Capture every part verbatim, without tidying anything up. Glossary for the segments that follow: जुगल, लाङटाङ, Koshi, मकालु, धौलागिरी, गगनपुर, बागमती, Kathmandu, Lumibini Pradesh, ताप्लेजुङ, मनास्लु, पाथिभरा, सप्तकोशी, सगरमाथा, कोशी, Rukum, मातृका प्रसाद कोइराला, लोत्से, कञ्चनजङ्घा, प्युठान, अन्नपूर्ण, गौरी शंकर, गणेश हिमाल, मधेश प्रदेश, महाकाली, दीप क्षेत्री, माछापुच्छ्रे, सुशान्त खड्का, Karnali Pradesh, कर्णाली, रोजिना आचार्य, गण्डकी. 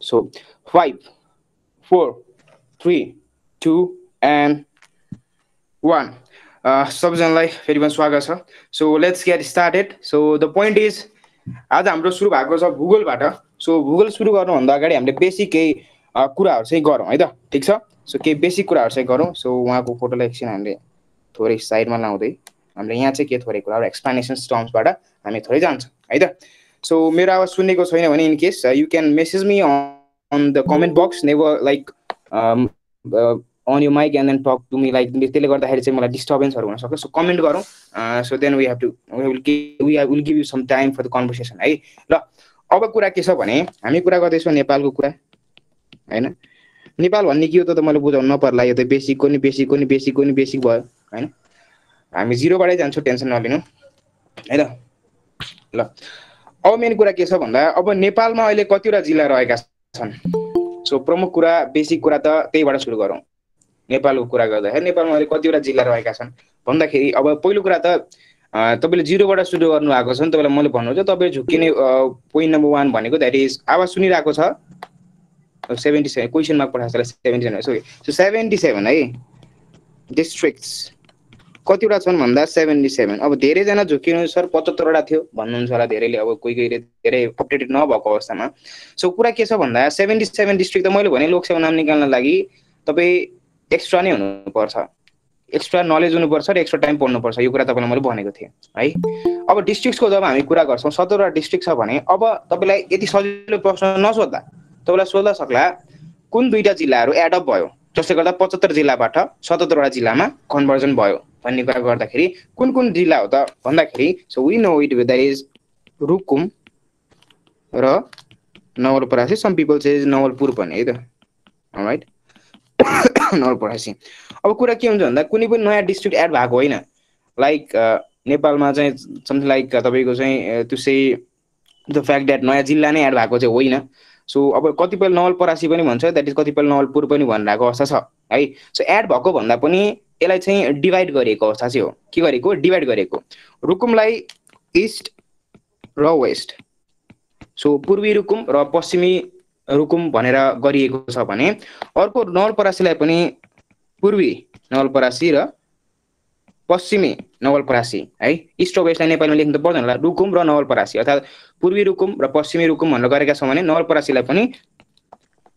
So five, four, three, two, and one. Uh, so let's get started. So the point is, आज हाम्रो सुरु भएको छ भूगोलबाट. So भूगोल सुरु गर्नु भन्दा अगाडि हामीले बेसिक केही कुराहरु चाहिँ गरौँ है त, ठीक छ? सो केही बेसिक कुराहरु चाहिँ गरौँ. सो उहाँको फोटोलाई एकछिन हामीले थोरै साइडमा लाउँदै हामीले यहाँ चाहिँ के थोरै कुराहरु एक्सप्लेनेशन्स टर्म्सबाट हामी थोरै जान्छौँ है त. सो मेरो आवाज सुनेको छैन भने in case you can message me on the comment box. Never like on your mic and then talk to me. Like त्यसले गर्दाखेरि चाहिँ मलाई डिस्टर्बेन्सहरु हुन सक्छ. सो कमेन्ट गरौँ. So then we have to we will we will give you some time for the conversation है. ल अब कुरा के छ भने हामी कुरा गर्दै छौँ नेपालको कुरा हैन. नेपाल भन्ने के हो त मैले बुझाउन नपर्ला. यो त बेसिक को नि बेसिक को नि बेसिक को नि बेसिक भयो हैन. हामी जिरोबाटै जान्छौँ, टेन्सन नलिनु है त. ल अब मेन कुरा के छ भन्दा अब नेपालमा अहिले कतिवटा जिल्ला रहेका छन्. सो प्रमुख कुरा बेसिक कुरा त त्यहीबाट सुरु गरौँ. नेपालको कुरा गर्दा नेपालमा अहिले कतिवटा जिल्ला रहेका छन् भन्दाखेरि अब पहिलो कुरा त तपाईले जिरोबाट सुरु गर्नु भएको छ नि. तपाईलाई मैले भन्नु छ तपाईले झुकिने पोइन्ट नम्बर वान भनेको द्याट इज आवाज सुनिरहेको छ सेभेन्टी सेभेन क्वेसन मार्क पठाएको छ seventy seven. So so seventy seven है डिस्ट्रिक्ट्स कतिवटा छन् भन्दा सेभेन्टी सेभेन. अब धेरै जना झुकिनु सर पचहत्तर वटा थियो भन्नुहुन्छ होला धेरैले. अब कोही कोहीले धेरै अपडेटेड नभएको अवस्थामा. सो कुरा के छ भन्दा सेभेन्टी सेभेन डिस्ट्रिक्ट त मैले भने लोकसभा नाम निकाल्न लागि तपाई एक्स्ट्रा नै हुनुपर्छ, एक्स्ट्रा नलेज हुनुपर्छ र एक्स्ट्रा टाइम पढ्नुपर्छ. यो कुरा तपाईलाई मैले भनेको थिएँ है. अब डिस्ट्रिक्ट्सको जब हामी कुरा गर्छौँ सत्रवटा डिस्ट्रिक्ट छ भने अब तपाईलाई यति सजिलो प्रश्न नसोध्दा तपाईलाई सोध्न सक्ला कुन दुईटा जिल्लाहरू एड अप भयो जसले गर्दा पचहत्तर जिल्लाबाट सतहत्तरवटा जिल्लामा कन्भर्जन भयो भन्ने कुरा गर्दाखेरि कुन कुन जिल्ला हो त भन्दाखेरि so we know it that is Rukum र Nawalparasi. Some people says Nawalpur भन्ने है त. अलराइट नवल परासी. अब कुरा के हुन्छ भन्दा कुनै पनि नयाँ डिस्ट्रिक्ट एड भएको होइन. लाइक नेपालमा चाहिँ समथिङ लाइक तपाईको चाहिँ to say the fact that नयाँ जिल्ला नै एड भएको चाहिँ होइन. सो अब कतिपय नवल परासी पनि भन्छ द्याट इज कतिपय नवलपुर पनि भनिरहेको अवस्था छ है. सो एड भएको भन्दा पनि यसलाई चाहिँ डिभाइड गरिएको अवस्था चाहिँ हो. के गरेको डिभाइड गरेको रुकुमलाई इस्ट र वेस्ट. सो पूर्वी रुकुम र पश्चिमी रुकुम भनेर गरिएको छ भने अर्को नवलपरासीलाई पनि पूर्वी नवलपरासी र पश्चिमी नवलपरासी है. इस्ट र वेस्टलाई नेपालीमा लेख्नु त पर्दैन होला. रुकुम र नवलपरासी अर्थात् पूर्वी रुकुम र पश्चिमी रुकुम भनेर गरेका छौँ भने नवलपरासीलाई पनि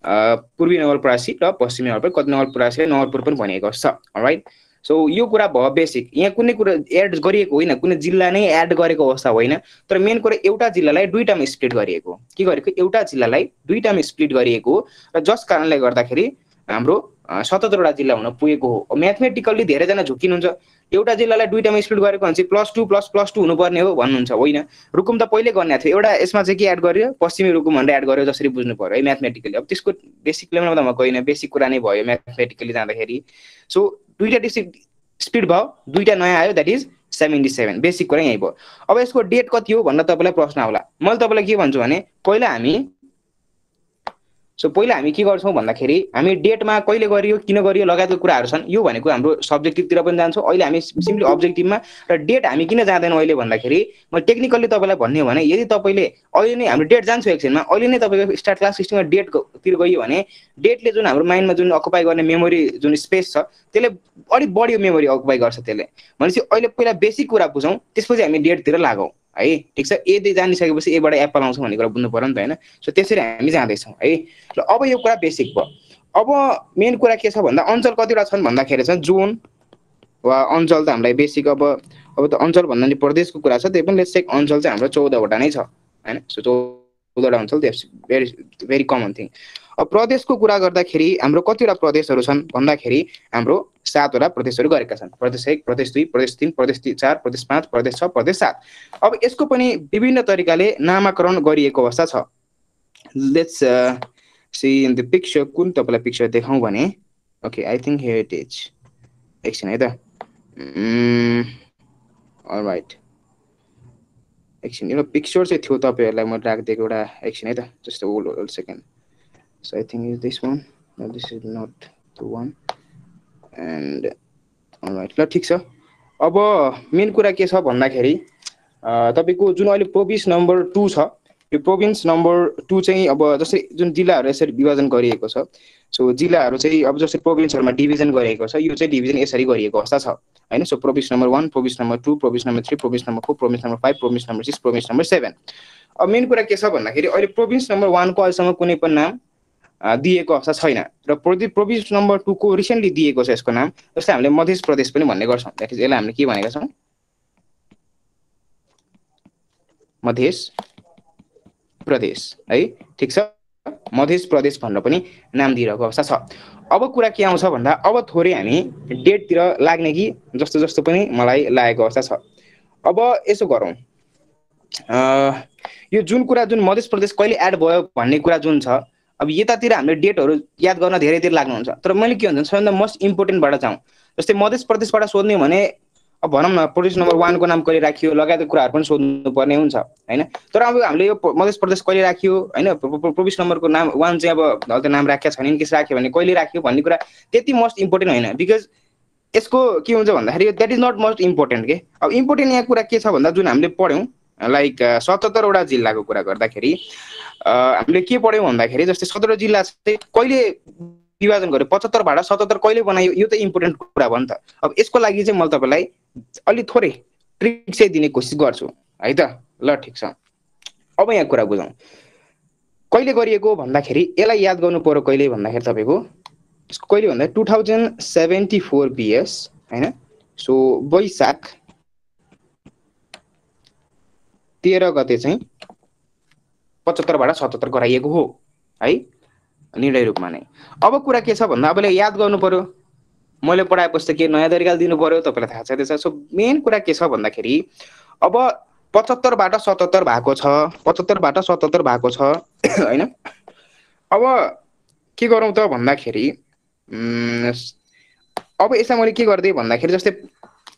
पूर्वी नवलपरासी र पश्चिमी नवलपरासी नवलपरासीलाई नवलपुर पनि भनिएको छ. अलराइट. सो यो कुरा भयो बेसिक. यहाँ कुनै कुरा एड गरिएको होइन, कुनै जिल्ला नै एड गरेको अवस्था होइन. तर मेन कुरा एउटा जिल्लालाई दुईटामा स्प्लिट गरिएको. के गरेको एउटा जिल्लालाई दुईटामा स्प्लिट गरिएको र जस कारणले गर्दाखेरि हाम्रो सतहत्तरवटा जिल्ला हुन पुगेको हो. म्याथमेटिकल्ली धेरैजना झुकिनुहुन्छ एउटा जिल्लालाई दुईटामा स्प्लिट गरेको भने चाहिँ plus two plus plus two हुनुपर्ने हो भन्नुहुन्छ. होइन, रुकुम त पहिले गर्ने थियो एउटा. यसमा चाहिँ के एड गर्यो पश्चिमी रुकुम भनेर एड गर्यो. जसरी बुझ्नु पर्यो है म्याथमेटिकली. अब त्यसको बेसिक लेभलमा त म गइनँ, बेसिक कुरा नै भयो म्याथमेटिकली जाँदाखेरि. सो दुईटा डिस्ट्रिक्ट स्प्लिट भयो, दुईटा नयाँ आयो that is seventy seven. Basic कुरा यही भयो. अब यसको डेट कति हो भनेर तपाईँलाई प्रश्न आउला. मैले तपाईँलाई के भन्छु भने पहिला हामी सो पहिला हामी के गर्छौँ भन्दाखेरि हामी डेटमा कहिले गरियो किन गरियो लगायतको कुराहरू छन्. यो भनेको हाम्रो सब्जेक्टिभतिर पनि जान्छौँ. अहिले हामी सिम्पली अब्जेक्टिभमा र डेट हामी किन जाँदैनौँ अहिले भन्दाखेरि म टेक्निकल्ली तपाईँलाई भन्ने हो भने यदि तपाईँले अहिले नै हाम्रो डेट जान्छौँ एकछिनमा, अहिले नै तपाईँको स्टार्ट क्लास सिस्टममा डेटतिर गयो भने डेटले जुन हाम्रो माइन्डमा जुन अकुपाई गर्ने मेमोरी जुन स्पेस छ त्यसले अलिक बढी मेमोरी अकुपाई गर्छ. त्यसले भनेपछि अहिले पहिला बेसिक कुरा बुझौँ, त्यसपछि हामी डेटतिर लागौँ है. ठिक छ, ए जानिसकेपछि एबाट एप्पल आउँछ भन्ने कुरा बुझ्नु पर्यो नि त होइन. सो त्यसरी हामी जाँदैछौँ है. र अब यो कुरा बेसिक भयो. अब मेन कुरा के छ भन्दा अञ्चल कतिवटा छन् भन्दाखेरि चाहिँ जोन वा अञ्चल त हामीलाई बेसिक. अब अब त अञ्चल भन्दा नि प्रदेशको कुरा छ त्यही पनि लेट्स चेक. अञ्चल चाहिँ हाम्रो चौधवटा नै छ होइन. सो चौधवटा अञ्चल that's very very common thing. अब प्रदेशको कुरा गर्दाखेरि हाम्रो कतिवटा प्रदेशहरू छन् भन्दाखेरि हाम्रो सातवटा प्रदेशहरू गरेका छन्. प्रदेश एक, प्रदेश दुई, प्रदेश तीन, प्रदेश चार, प्रदेश पाँच, प्रदेश छ, प्रदेश सात. अब यसको पनि विभिन्न तरिकाले नामाकरण गरिएको अवस्था छ. Let's see in the picture. कुन तपाईँलाई पिक्चर देखाउँ भने ओके आई थिङ्क हेरिटेज एकछिन है त. अलराइट एकछिन एउटा पिक्चर चाहिँ थियो तपाईँहरूलाई म राखिदिएको एउटा एकछिन है त. Just hold hold second. So I think is this one. No, this is not the one. And all right, ल ठीक छ. अब मेन कुरा के छ भन्दाखेरि तपाईको जुन अहिले प्रोभिस नम्बर टू छ यो प्रोभिन्स नम्बर टू चाहिँ अब जस्तै जुन जिल्लाहरु यसरी विभाजन गरिएको छ, सो जिल्लाहरु चाहिँ अब जस्तै प्रोभिन्सहरुमा डिभिजन गरिएको छ, यो चाहिँ डिभिजन यसरी गरिएको अवस्था छ हैन। So province number one, province number two, province number three, province number four, province number five, province number six, province number seven. अब मेन कुरा के छ भन्दाखेरि अहिले प्रोभिन्स नम्बर वन को अहिलेसम्म कुनै पनि नाम दिएको अवस्था छैन र प्रोभिन्स नम्बर टू को रिसेन्टली दिएको छ यसको नाम, जस्तै हामीले मधेश प्रदेश पनि भन्ने गर्छौं। दैट इज यसलाई हामीले के भनेका छौं, मधेश प्रदेश है, ठीक छ, मधेश प्रदेश भनेर पनि नाम दिइरहेको अवस्था छ। अब कुरा के आउँछ भन्दा अब थोरै हामी डेटतिर लाग्ने कि जस्तो जस्तो पनि मलाई लागेको अवस्था छ। अब यसो गरौँ, यो जुन कुरा जुन मधेश प्रदेश कहिले एड भयो भन्ने कुरा जुन छ, अब यतातिर हामीले डेटहरु याद गर्न धेरै देर लाग्नुहुन्छ, तर मैले के भन्छ सबैभन्दा मोस्ट इम्पोर्टेन्टबाट जाउँ। जस्तै मधेश प्रदेशबाट सोध्ने भने अब भनौं न प्रोभिन्स नम्बर वन को नाम कहिले राखियो लगायतको कुराहरु पनि सोध्नु पर्ने हुन्छ हैन। तर अब हामीले यो मधेश प्रदेश कहिले राखियो हैन, प्रोभिन्स नम्बरको नाम वन चाहिँ अब हल त नाम राखेको छैन नि, केस राख्यो भने कहिले राख्यो भन्ने कुरा त्यति मोस्ट इम्पोर्टेन्ट हैन, बिकज यसको के हुन्छ भन्दाखेरि that is not most important के। अब इम्पोर्टेन्ट यहाँ कुरा के छ भन्दा जुन हामीले पढ्यौं लाइक सतहत्तर वटा जिल्लाको कुरा गर्दाखेरि हामीले के पढ्यौं भन्दाखेरि जस्तै सत्रह जिल्ला चाहिँ कहिले विभाजन गर्यो, पचहत्तर बाट सतहत्तर कहिले बनायो, यो त इम्पोर्टेन्ट कुरा हो नि त। अब यसको लागि चाहिँ म तपाईलाई अलि थोरै ट्रिक चाहिँ दिने कोसिस गर्छु है त। ल ठीक छ, अब यहाँ कुरा बुझौँ कहिले गरिएको भन्दाखेरि यसलाई याद गर्नु पर्यो कहिले भन्दाखेरि तपाईको यसको कहिले भन्दा two thousand seventy four B S. So Baishakh तेह्र गते चाहिँ पचहत्तर बाट सतहत्तर गराइएको हो है निर्णय रूपमा नै। अब कुरा के छ भन्दा अबले याद गर्नु पर्यो, मैले पढाएपछि के नयाँ तरिकाले दिनु पर्यो तपाईलाई थाहा छ त्यसो। सो मेन कुरा के छ भन्दाखेरि अब पचहत्तर बाट सतहत्तर भएको छ, पचहत्तर बाट सतहत्तर भएको छ हैन। अब के गरौँ त भन्दाखेरि अब यसमा मैले के गर्दै भन्दाखेरि जस्तै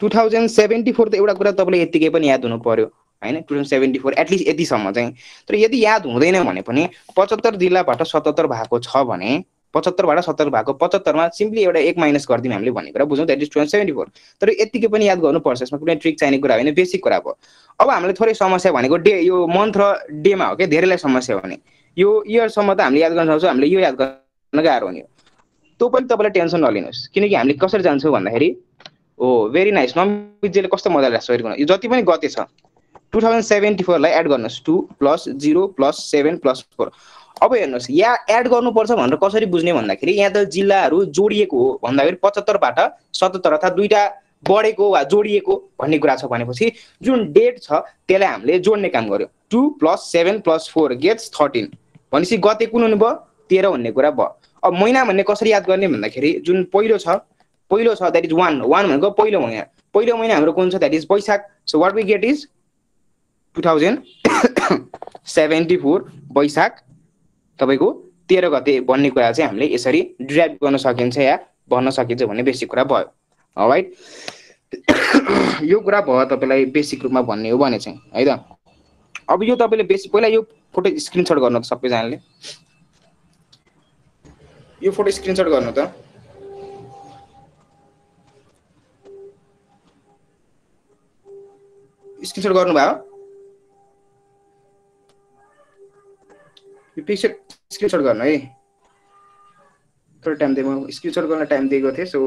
टू थाउजन्ड सेभेन्टी फोर त एउटा कुरा तपाईलाई यतिकै पनि याद हुनु पर्यो हैन, two thousand seventy four at least यतिसम्म चाहिँ। तर यदि याद हुँदैन भने पनि पचहत्तर जिल्लाबाट सतहत्तर भएको छ भने पचहत्तर बाट सतहत्तर भएको पचहत्तर मा सिम्पली एउटा एक माइनस गर्दिन हामीले भन्ने कुरा बुझौँ, that is two thousand seventy four. तर यतिकै पनि याद गर्नुपर्छ, यसमा कुनै ट्रिक चाहिने कुरा होइन, बेसिक कुरा हो। अब हामीले थोरै समस्या भनेको डे यो मन्थ र डेमा हो के धेरैलाई समस्या हुने, यो इयरसम्म त हामीले याद गर्न सक्छौँ, हामीले यो याद गर्न गाह्रो हुने, त्यो पनि तपाईलाई टेन्सन नलिनुहोस्। किनकि हामीले कसरी जान्छौँ भन्दाखेरि ओ भेरी नाइस नम्बिजेले कस्तो मजाले राख्छ हेर्नु, यो जति पनि गते छ टू थाउजन्ड सेभेन्टी फोर लाई एड गर्नुहोस्, two plus zero plus seven plus four. अब हेर्नुहोस् यहाँ एड गर्नुपर्छ भनेर कसरी बुझ्ने भन्दाखेरि यहाँ त जिल्लाहरू जोडिएको हो भन्दाखेरि पचहत्तर बाट सतहत्तर अथवा दुईटा बढेको वा जोडिएको भन्ने कुरा छ भनेपछि जुन डेट छ त्यसलाई हामीले जोड्ने काम गर्यो। Two plus seven plus four gets thirteen भनेपछि गते कुन हुनु भयो, तेह्र भन्ने कुरा भयो। अब महिना भन्ने कसरी याद गर्ने भन्दाखेरि जुन पहिलो छ पहिलो छ द्याट इज वान, वान भनेको पहिलो महिना, पहिलो महिना हाम्रो कुन छ that is Baishakh. So what we get is two thousand seventy four Baishakh तपाईको तेह्र गते भन्ने कुरा चाहिँ हामीले यसरी ड्राइभ गर्न सकिन्छ या भन्न सकिन्छ भन्ने बेसिक कुरा भयो। अलराइट, यो कुरा भयो तपाईलाई बेसिक रूपमा भन्ने हो भने चाहिँ है त। अब यो तपाईले बेसिक पहिला यो फोटो स्क्रिनशट गर्नु त सबैजनाले, यो फोटो स्क्रिनशट गर्नु त। स्क्रिनशट गर्नुभयो यो पिक्चर स्क्रिनशट गर्नु है, थोरै टाइम दिए म स्क्रिनशट गर्न टाइम दिएको थिएँ। So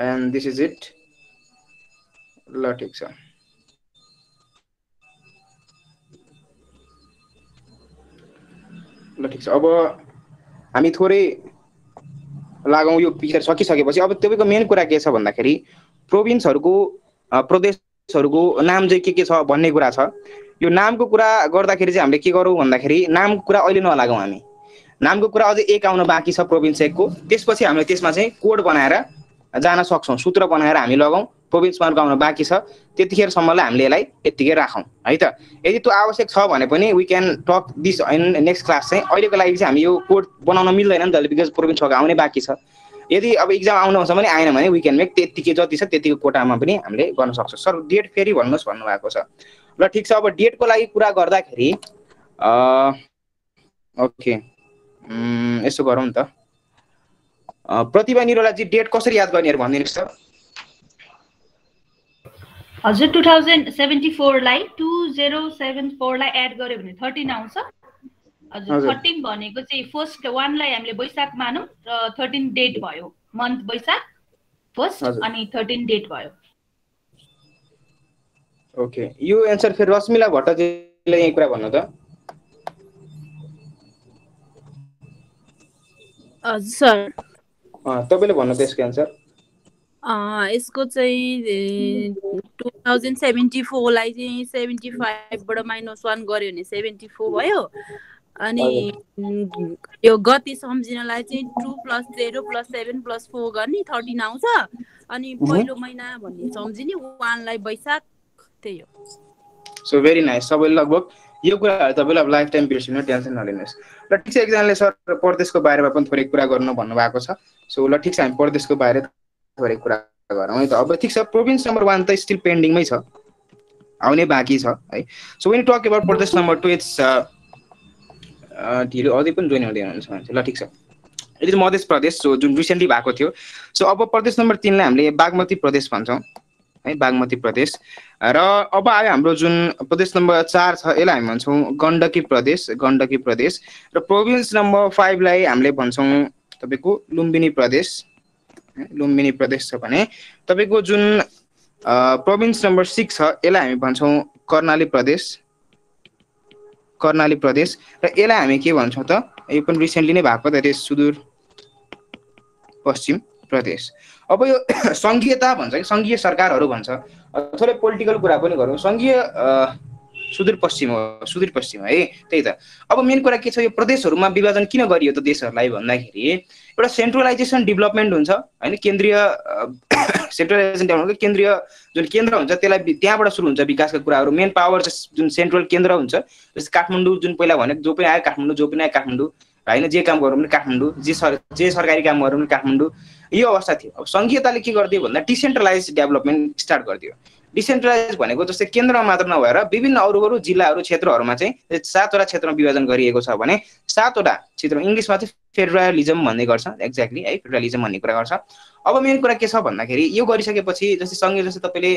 and this is it. ल ठिक छ, ल ठिक छ, अब हामी थोरै लागौँ यो पिक्चर सकिसकेपछि। अब तपाईँको मेन कुरा के छ भन्दाखेरि प्रोभिन्सहरुको प्रदेशहरुको नाम चाहिँ के के छ भन्ने कुरा छ। यो नामको कुरा गर्दाखेरि चाहिँ हामीले के गरौँ भन्दाखेरि नामको कुरा अहिले नलागौँ, हामी नामको कुरा अझै एक आउन बाँकी छ प्रोभिन्स एकको, त्यसपछि हामीले त्यसमा चाहिँ कोड बनाएर जान सक्छौँ, सूत्र बनाएर हामी लगाउँ। प्रोभिन्स वानको आउन बाँकी छ, त्यतिखेरसम्मलाई हामीले यसलाई यत्तिकै राखौँ है त। यदि त्यो आवश्यक छ भने पनि we can talk this in next class. चाहिँ अहिलेको लागि चाहिँ हामी यो कोड बनाउन मिल्दैन नि त बिकज प्रोभिन्स वानको आउने बाँकी छ। यदि अब एक्जाम आउनु आउँछ भने आएन भने वी क्यान मेक त्यतिकै जति छ त्यतिको कोटामा पनि हामीले गर्न सक्छौँ। सर डेट फेरि भन्नुहोस् भन्नुभएको छ, ल ठीक छ। अब डेटको लागि कुरा गर्दाखेरि ओके यसो गरौँ नि त। प्रतिभा निरोलाजी डेट कसरी याद गर्ने भनिदिनुहोस् त। हजुर two thousand seventy-four लाई two thousand seventy-four लाई एड गर्यो भने thirteen आउँछ हजुर thirteen भनेको चाहिँ फर्स्ट one लाई हामीले बैशाख मानौ र thirteen डेट भयो मन्थ बैशाख फर्स्ट अनि thirteen डेट भयो ओके यो आन्सर फेरि रश्मिला भट्टजीले यही कुरा भन्नु त हजुर सर अ तपाईले भन्नु त यसको आन्सर अ यसको चाहिँ two thousand seventy-four लाई चाहिँ seventy-five बाट minus one गर्यो भने seventy-four भयो अनि यो गति समझिनलाई चाहिँ two plus zero plus seven plus four गर्ने thirteen आउँछ अनि पहिलो महिना भन्ने समझिने one लाई बैशाख त्यही हो सो भेरी नाइस सबै लगभग यो कुरा तपाईलाई अब लाइफ टाइम बिर्सिनु टेन्सन नलिनुहोस् ल ठीक छ एकजनाले सर प्रदेशको बारेमा पनि थोरै कुरा गर्नु भन्नु भएको छ सो ल ठीक छ हामी प्रदेशको बारे थोरै कुरा गरौँ है त अब ठीक छ प्रोभिन्स नम्बर one त स्टिल पेन्डिङमै छ आउने बाकी छ है so when you talk about प्रदेश नम्बर two इट्स ढिलो अझै पनि जोइन हुँदै हुनुहुन्छ मान्छे ल ठीक छ इट इज मधेश प्रदेश सो जुन रिसेन्टली भएको थियो सो अब प्रदेश नम्बर three लाई हामीले बागमती प्रदेश भन्छौँ है बागमती प्रदेश र अब आयो हाम्रो जुन प्रदेश नम्बर four छ यसलाई हामी भन्छौँ गण्डकी प्रदेश गण्डकी प्रदेश र प्रोभिन्स नम्बर five लाई हामीले भन्छौँ तपाईको लुम्बिनी प्रदेश लुम्बिनी प्रदेश छ भने तपाईको जुन प्रोभिन्स नम्बर six छ यसलाई हामी भन्छौँ कर्णाली प्रदेश कर्णाली प्रदेश र यसलाई हामी के भन्छौँ त यो पनि रिसेन्टली नै भएको धेरै सुदूर पश्चिम प्रदेश अब यो संघीयता भन्छ कि संघीय सरकारहरू भन्छ थोरै पोलिटिकल कुरा पनि गरौँ संघीय सुदूर पश्चिम हो सुदूर पश्चिम है त्यही त अब मेन कुरा के छ यो प्रदेशहरुमा विभाजन किन गरियो त देशहरुलाई भन्दाखेरि एउटा सेन्ट्रलाइजेसन डेभलपमेन्ट हुन्छ हैन केन्द्रीय सेन्ट्रलाइजेसन डेभलपमेन्ट केन्द्रीय जुन केन्द्र हुन्छ त्यसलाई त्यहाँबाट सुरु हुन्छ विकासका कुराहरु मेन पावर जुन सेन्ट्रल केन्द्र हुन्छ जस्तै काठमाडौँ जुन पहिला भनेको जो पनि आयो काठमाडौँ जो पनि आयो काठमाडौँ हैन जे काम गरौँ नि काठमाडौँ जे जे सरकारी काम गरौँ नि काठमाडौँ यो अवस्था थियो अब संघीयताले के गर्दियो भन्दा डिसेन्ट्रलाइज डेभलपमेन्ट स्टार्ट गर्दियो डिसेन्ट्रलाइज भनेको जस्तै केन्द्रमा मात्र नभएर विभिन्न अरू अरू जिल्लाहरू क्षेत्रहरूमा चाहिँ सातवटा क्षेत्रमा विभाजन गरिएको छ भने सातवटा क्षेत्र इंग्लिशमा चाहिँ फेडरलिज्म भन्ने गर्छ एक्ज्याक्टली है फेडरलिज्म भन्ने कुरा गर्छ अब मेन कुरा के छ भन्दाखेरि यो गरिसकेपछि जस्तै संघीय जस्तै तपाईले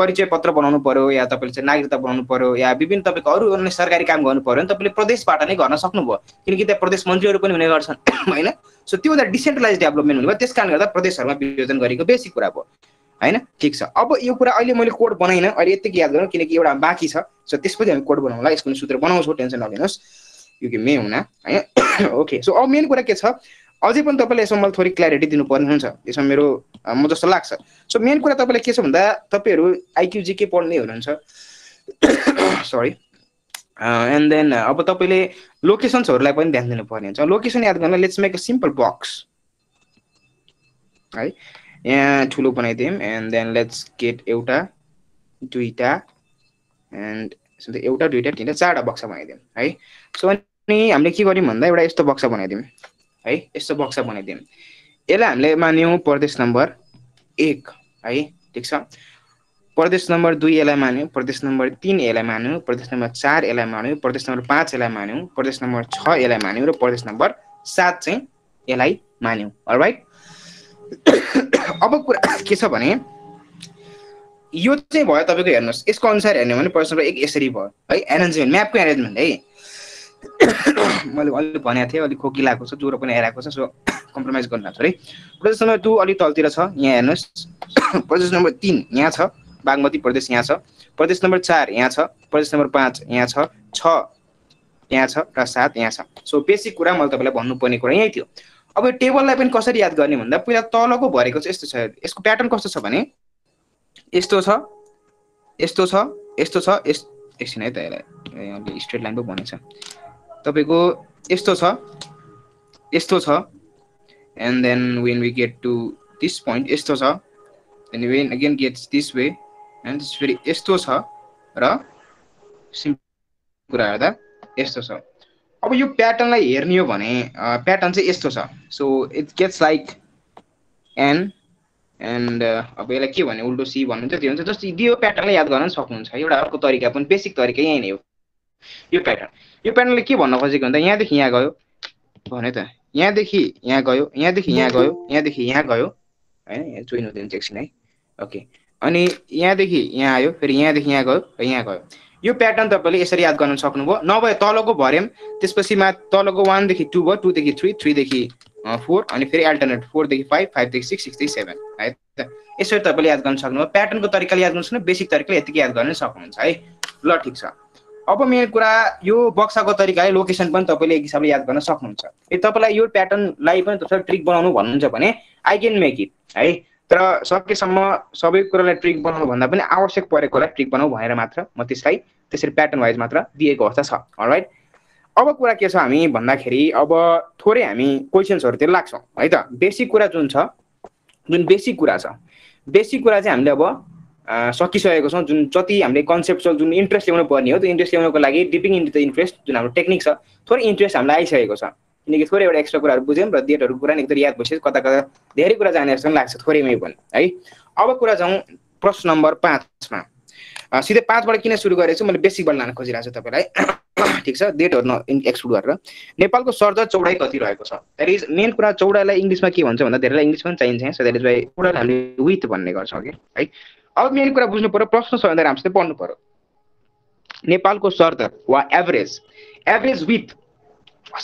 परिचय पत्र बनाउनु पर्यो या तपाईले चाहिँ नागरिकता बनाउनु पर्यो या विभिन्न तपाईको अरू अन्य सरकारी काम गर्नु पर्यो नि तपाईले प्रदेशबाट नै गर्न सक्नुभयो किनकि त्यहाँ प्रदेश मन्त्रीहरू पनि हुने गर्छन् हैन सो त्यो भन्दा डिसेन्ट्रलाइज डेभलपमेन्ट हुने त्यसकारण गर्दा प्रदेशहरुमा विभाजन गरेको बेसिक कुरा हो हैन ठीक छ अब यो कुरा अहिले मैले कोड बनाइन अहिले यति याद गरौँ किनकि एउटा बाकी छ सो त्यसपछि हामी कोड बनाउँला यसको सूत्र बनाउँछौ टेन्सन नलिनुहोस् यो के मे हुना हैन ओके सो अब मेन कुरा के छ अझै पनि तपाईले यसमा मलाई थोरै क्ल्यारिटी दिनुपर्ने हुन्छ यसमा मेरो म जस्तो लाग्छ सो मेन कुरा तपाईले के छ भन्दा तपाईहरु आईक्यू जीके पढ्ने हुनुहुन्छ सरी एन्ड देन अब तपाईले लोकेशन्सहरुलाई पनि ध्यान दिनुपर्ने हुन्छ लोकेशन याद गर्न let's make a simple box है यहाँ ठुलो बनाइदियौँ एन्ड देन लेट्स गेट एउटा दुईटा एन्ड एउटा दुईटा तिनटा चारवटा बक्सा बनाइदियौँ है सो अनि हामीले के गर्यौँ भन्दा एउटा यस्तो बक्सा बनाइदियौँ है यस्तो बक्सा बनाइदियौँ यसलाई हामीले मान्यौँ प्रदेश नम्बर एक है ठिक छ प्रदेश नम्बर दुई यसलाई मान्यौँ प्रदेश नम्बर तीन यसलाई मान्यौँ प्रदेश नम्बर चार यसलाई मान्यौँ प्रदेश नम्बर पाँच यसलाई मान्यौँ प्रदेश नम्बर छ यसलाई मान्यौँ र प्रदेश नम्बर सात चाहिँ यसलाई मान्यौँ अलराइट अब कुरा के छ भने यो चाहिँ भयो तपाईको हेर्नुस् यसको अनुसार हेर्ने भने प्रश्न नम्बर एक यसरी भयो है एरेन्जमेन्ट म्यापको एरेन्जमेन्ट है मैले अलि भनेको थिएँ अलि खोकी लागेको छ ज्वरो पनि आइरहेको छ सो कम्प्रोमाइज गर्नु लाग्छ है प्रदेश नम्बर दुई अलि तलतिर छ यहाँ हेर्नुस् प्रदेश नम्बर तीन यहाँ छ बागमती प्रदेश यहाँ छ प्रदेश नम्बर चार यहाँ छ प्रदेश नम्बर पाँच यहाँ छ छ यहाँ छ र सात यहाँ छ सो बेसिक कुरा मैले तपाईँलाई भन्नुपर्ने कुरा यही थियो अब यो टेबललाई पनि कसरी याद गर्ने भन्दा पहिला तलको भरेको चाहिँ यस्तो छ यसको प्याटर्न कस्तो छ भने यस्तो छ यस्तो छ यस्तो छ एकछिन है त यसलाई स्ट्रेट लाइन पो भनेछ तपाईको यस्तो छ यस्तो छ and then when we get to this point यस्तो छ then when again gets this way and this फेरि यस्तो छ र सिम्पल कुरा गर्दा यस्तो छ अब यो प्याटर्नलाई हेर्ने हो भने प्याटर्न चाहिँ यस्तो छ so it gets like an and अब यसलाई के भन्ने उल्टो सी भन्नुहुन्छ त्यो हुन्छ जस्तो यो प्याटर्नलाई याद गर्न सक्नुहुन्छ एउटा अर्को तरिका पनि बेसिक तरिका यही नै हो यो प्याटर्न यो प्याटर्नले के भन्न खोजेको भन्दा यहाँदेखि यहाँ गयो भने त यहाँदेखि यहाँ गयो यहाँदेखि यहाँ गयो यहाँदेखि यहाँ गयो हैन यहाँ जोइन हुँदैन एकछिन है ओके अनि यहाँ देखि यहाँ आयो फेरि यहाँ देखि यहाँ गयो यहाँ गयो यो प्याटर्न तपाईले यसरी याद गर्न सक्नुभयो नभए तलको भर्यम त्यसपछि मा तलको एक देखि दुई भयो दुई देखि तीन तीन देखि चार अनि फेरि अल्टरनेट चार देखि पाँच पाँच देखि छह छह देखि सात है त यसरी तपाईले याद गर्न सक्नुभयो प्याटर्नको तरिकाले याद गर्नुस् न बेसिक तरिकाले यति याद गर्न सक्नुहुन्छ है ल ठीक छ अब मेरो कुरा यो बक्साको तरिकाले लोकेसन पनि तपाईले एक हिसाबले याद गर्न सक्नुहुन्छ यदि तपाईलाई यो प्याटर्न लाई पनि तपाईले ट्रिक बनाउनु भन्नुहुन्छ भने आई क्यान मेक इट है तर सकेसम्म सबै कुरालाई ट्रिक बनाउनु भन्दा पनि आवश्यक परेकोलाई ट्रिक बनाउ भनेर मात्र म त्यसलाई त्यसरी प्याटर्न वाइज मात्र दिएको अवस्था छ अलराइट अब कुरा के छ हामी भन्दाखेरि अब थोरै हामी क्वेशन्सहरुतिर लाग्छौं है त बेसिक कुरा जुन छ जुन बेसिक कुरा छ बेसिक कुरा चाहिँ हामीले अब सकिसकेको छौं जुन जति हामीले कन्सेप्चुअल जुन इन्ट्रेस्ट ल्याउनु पर्ने हो त्यो इन्ट्रेस्ट ल्याउनको लागि डिपिङ इन्टु द इन्ट्रेस्ट जुन हाम्रो टेक्निक छ थोरै इन्ट्रेस्ट हामीलाई आइसकेको छ किनकि थोरै एउटा एक्स्ट्रा कुराहरु बुझ्यौं र डेटहरु कुरा नि एकदम याद भइसक्यो कता कता धेरै कुरा जाने जस्तो लाग्छ थोरैमै पनि है अब कुरा जाउँ प्रश्न नम्बर पाँच मा सिधै पाँच बाट किन सुरु गरेछु मैले बेसिक बाट लान खोजिरहेको छु तपाईलाई ठीक छ डेटहरु न एक्सक्लुड गरेर नेपालको सर्द चौडाई कति रहेको छ दैट इज मेन कुरा चौडाईलाई इंग्लिशमा के भन्छ भन्दा धेरैलाई इंग्लिश पनि चाहिन्छ सो दैट इज वाइ चौडाई हामीले विथ भन्ने गर्छ ओके है अब मेन कुरा बुझ्नु पर्यो प्रश्न सबैभन्दा राम्रोसँग पढ्नु पर्यो नेपालको सर्द वा एभरेज एभरेज विथ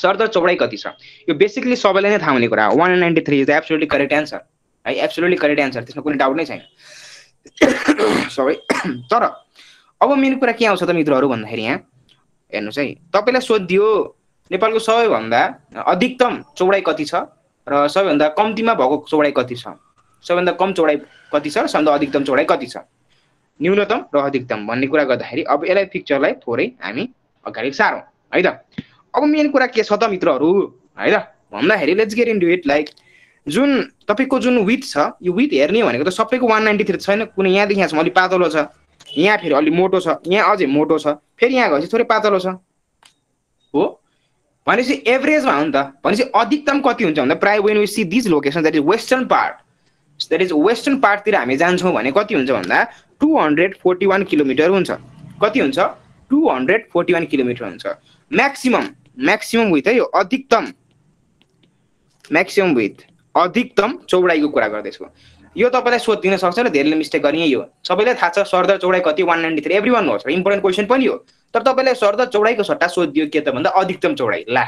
सर्द चौडाई कति छ यो बेसिकली सबैले नै थाहा हुने कुरा हो एक सय तिरानब्बे is the absolutely correct answer है एब्सोल्युटली करेक्ट आन्सर त्यसमा कुनै डाउट नै छैन सबै तर अब मेन कुरा के आउँछ त मित्रहरु भन्दाखेरि यहाँ हेर्नुस् है तपाईलाई सोधियो नेपालको सबैभन्दा अधिकतम चौडाई कति छ र सबैभन्दा कम्तीमा भएको चौडाई कति छ सबैभन्दा कम चौडाई कति छ सबैभन्दा अधिकतम चौडाई कति छ न्यूनतम र अधिकतम भन्ने कुरा गर्दाखेरि अब यसलाई पिक्चरलाई थोरै हामी अगाडि सारौं है त अब मेन कुरा के छ त मित्रहरु है ल भन्दाखेरि let's get into it like जुन तपाईको जुन विथ छ यो विथ हेर्ने भनेको त सबैको एक सय तिरानब्बे छैन कुनै यहाँ देखिया छ अलि पातलो छ यहाँ फेरि अलि मोटो छ यहाँ अझै मोटो छ फेरि यहाँ गएपछि थोरै पातलो छ हो भनेपछि एभरेजमा हो नि त भनेपछि अधिकतम कति हुन्छ भन्दा प्राय when we see these locations that is western part that is western part तिर हामी जान्छौं भने कति हुन्छ भन्दा दुई सय इकतालीस किलोमिटर हुन्छ कति हुन्छ दुई सय इकतालीस किलोमिटर हुन्छ maximum maximum width है यो अधिकतम maximum width अधिकतम चौडाईको कुरा गर्दैछु यो तपाईलाई सोधिन सक्छ र धेरैले मिस्टेक गर्ने यो सबैलाई थाहा छ सर्द चौडाई कति एक सय तिरानब्बे एभ्रीवन नोस इम्पोर्टेन्ट क्वेशन पनि हो तर तपाईलाई सर्द चौडाईको सट्टा सोधियो के त भन्दा अधिकतम चौडाई ला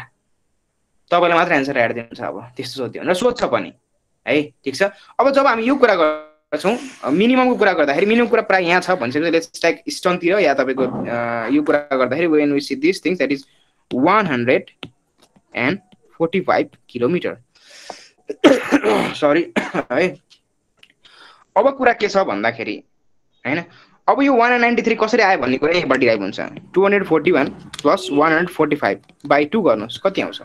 तपाईलाई मात्र आन्सर राइट दिनुहुन्छ अब त्यस्तो सोध्यो र सोध्छ पनि है ठीक छ अब जब हामी यो कुरा गर्छौं मिनिममको कुरा गर्दाखेरि मिनिमम कुरा प्राय यहाँ छ भन्छे लेट्स टेक स्टोन तिर या तपाईको यो कुरा गर्दाखेरि when we see these things that is एक सय पैँतालीस किलोमिटर सरी है अब कुरा के छ भन्दाखेरि हैन अब यो एक सय तिरानब्बे कसरी आयो भन्ने कुरा यहाँबाट डिराइभ हुन्छ दुई सय इकतालीस + एक सय पैँतालीस बाइ दुई गर्नुस् कति आउँछ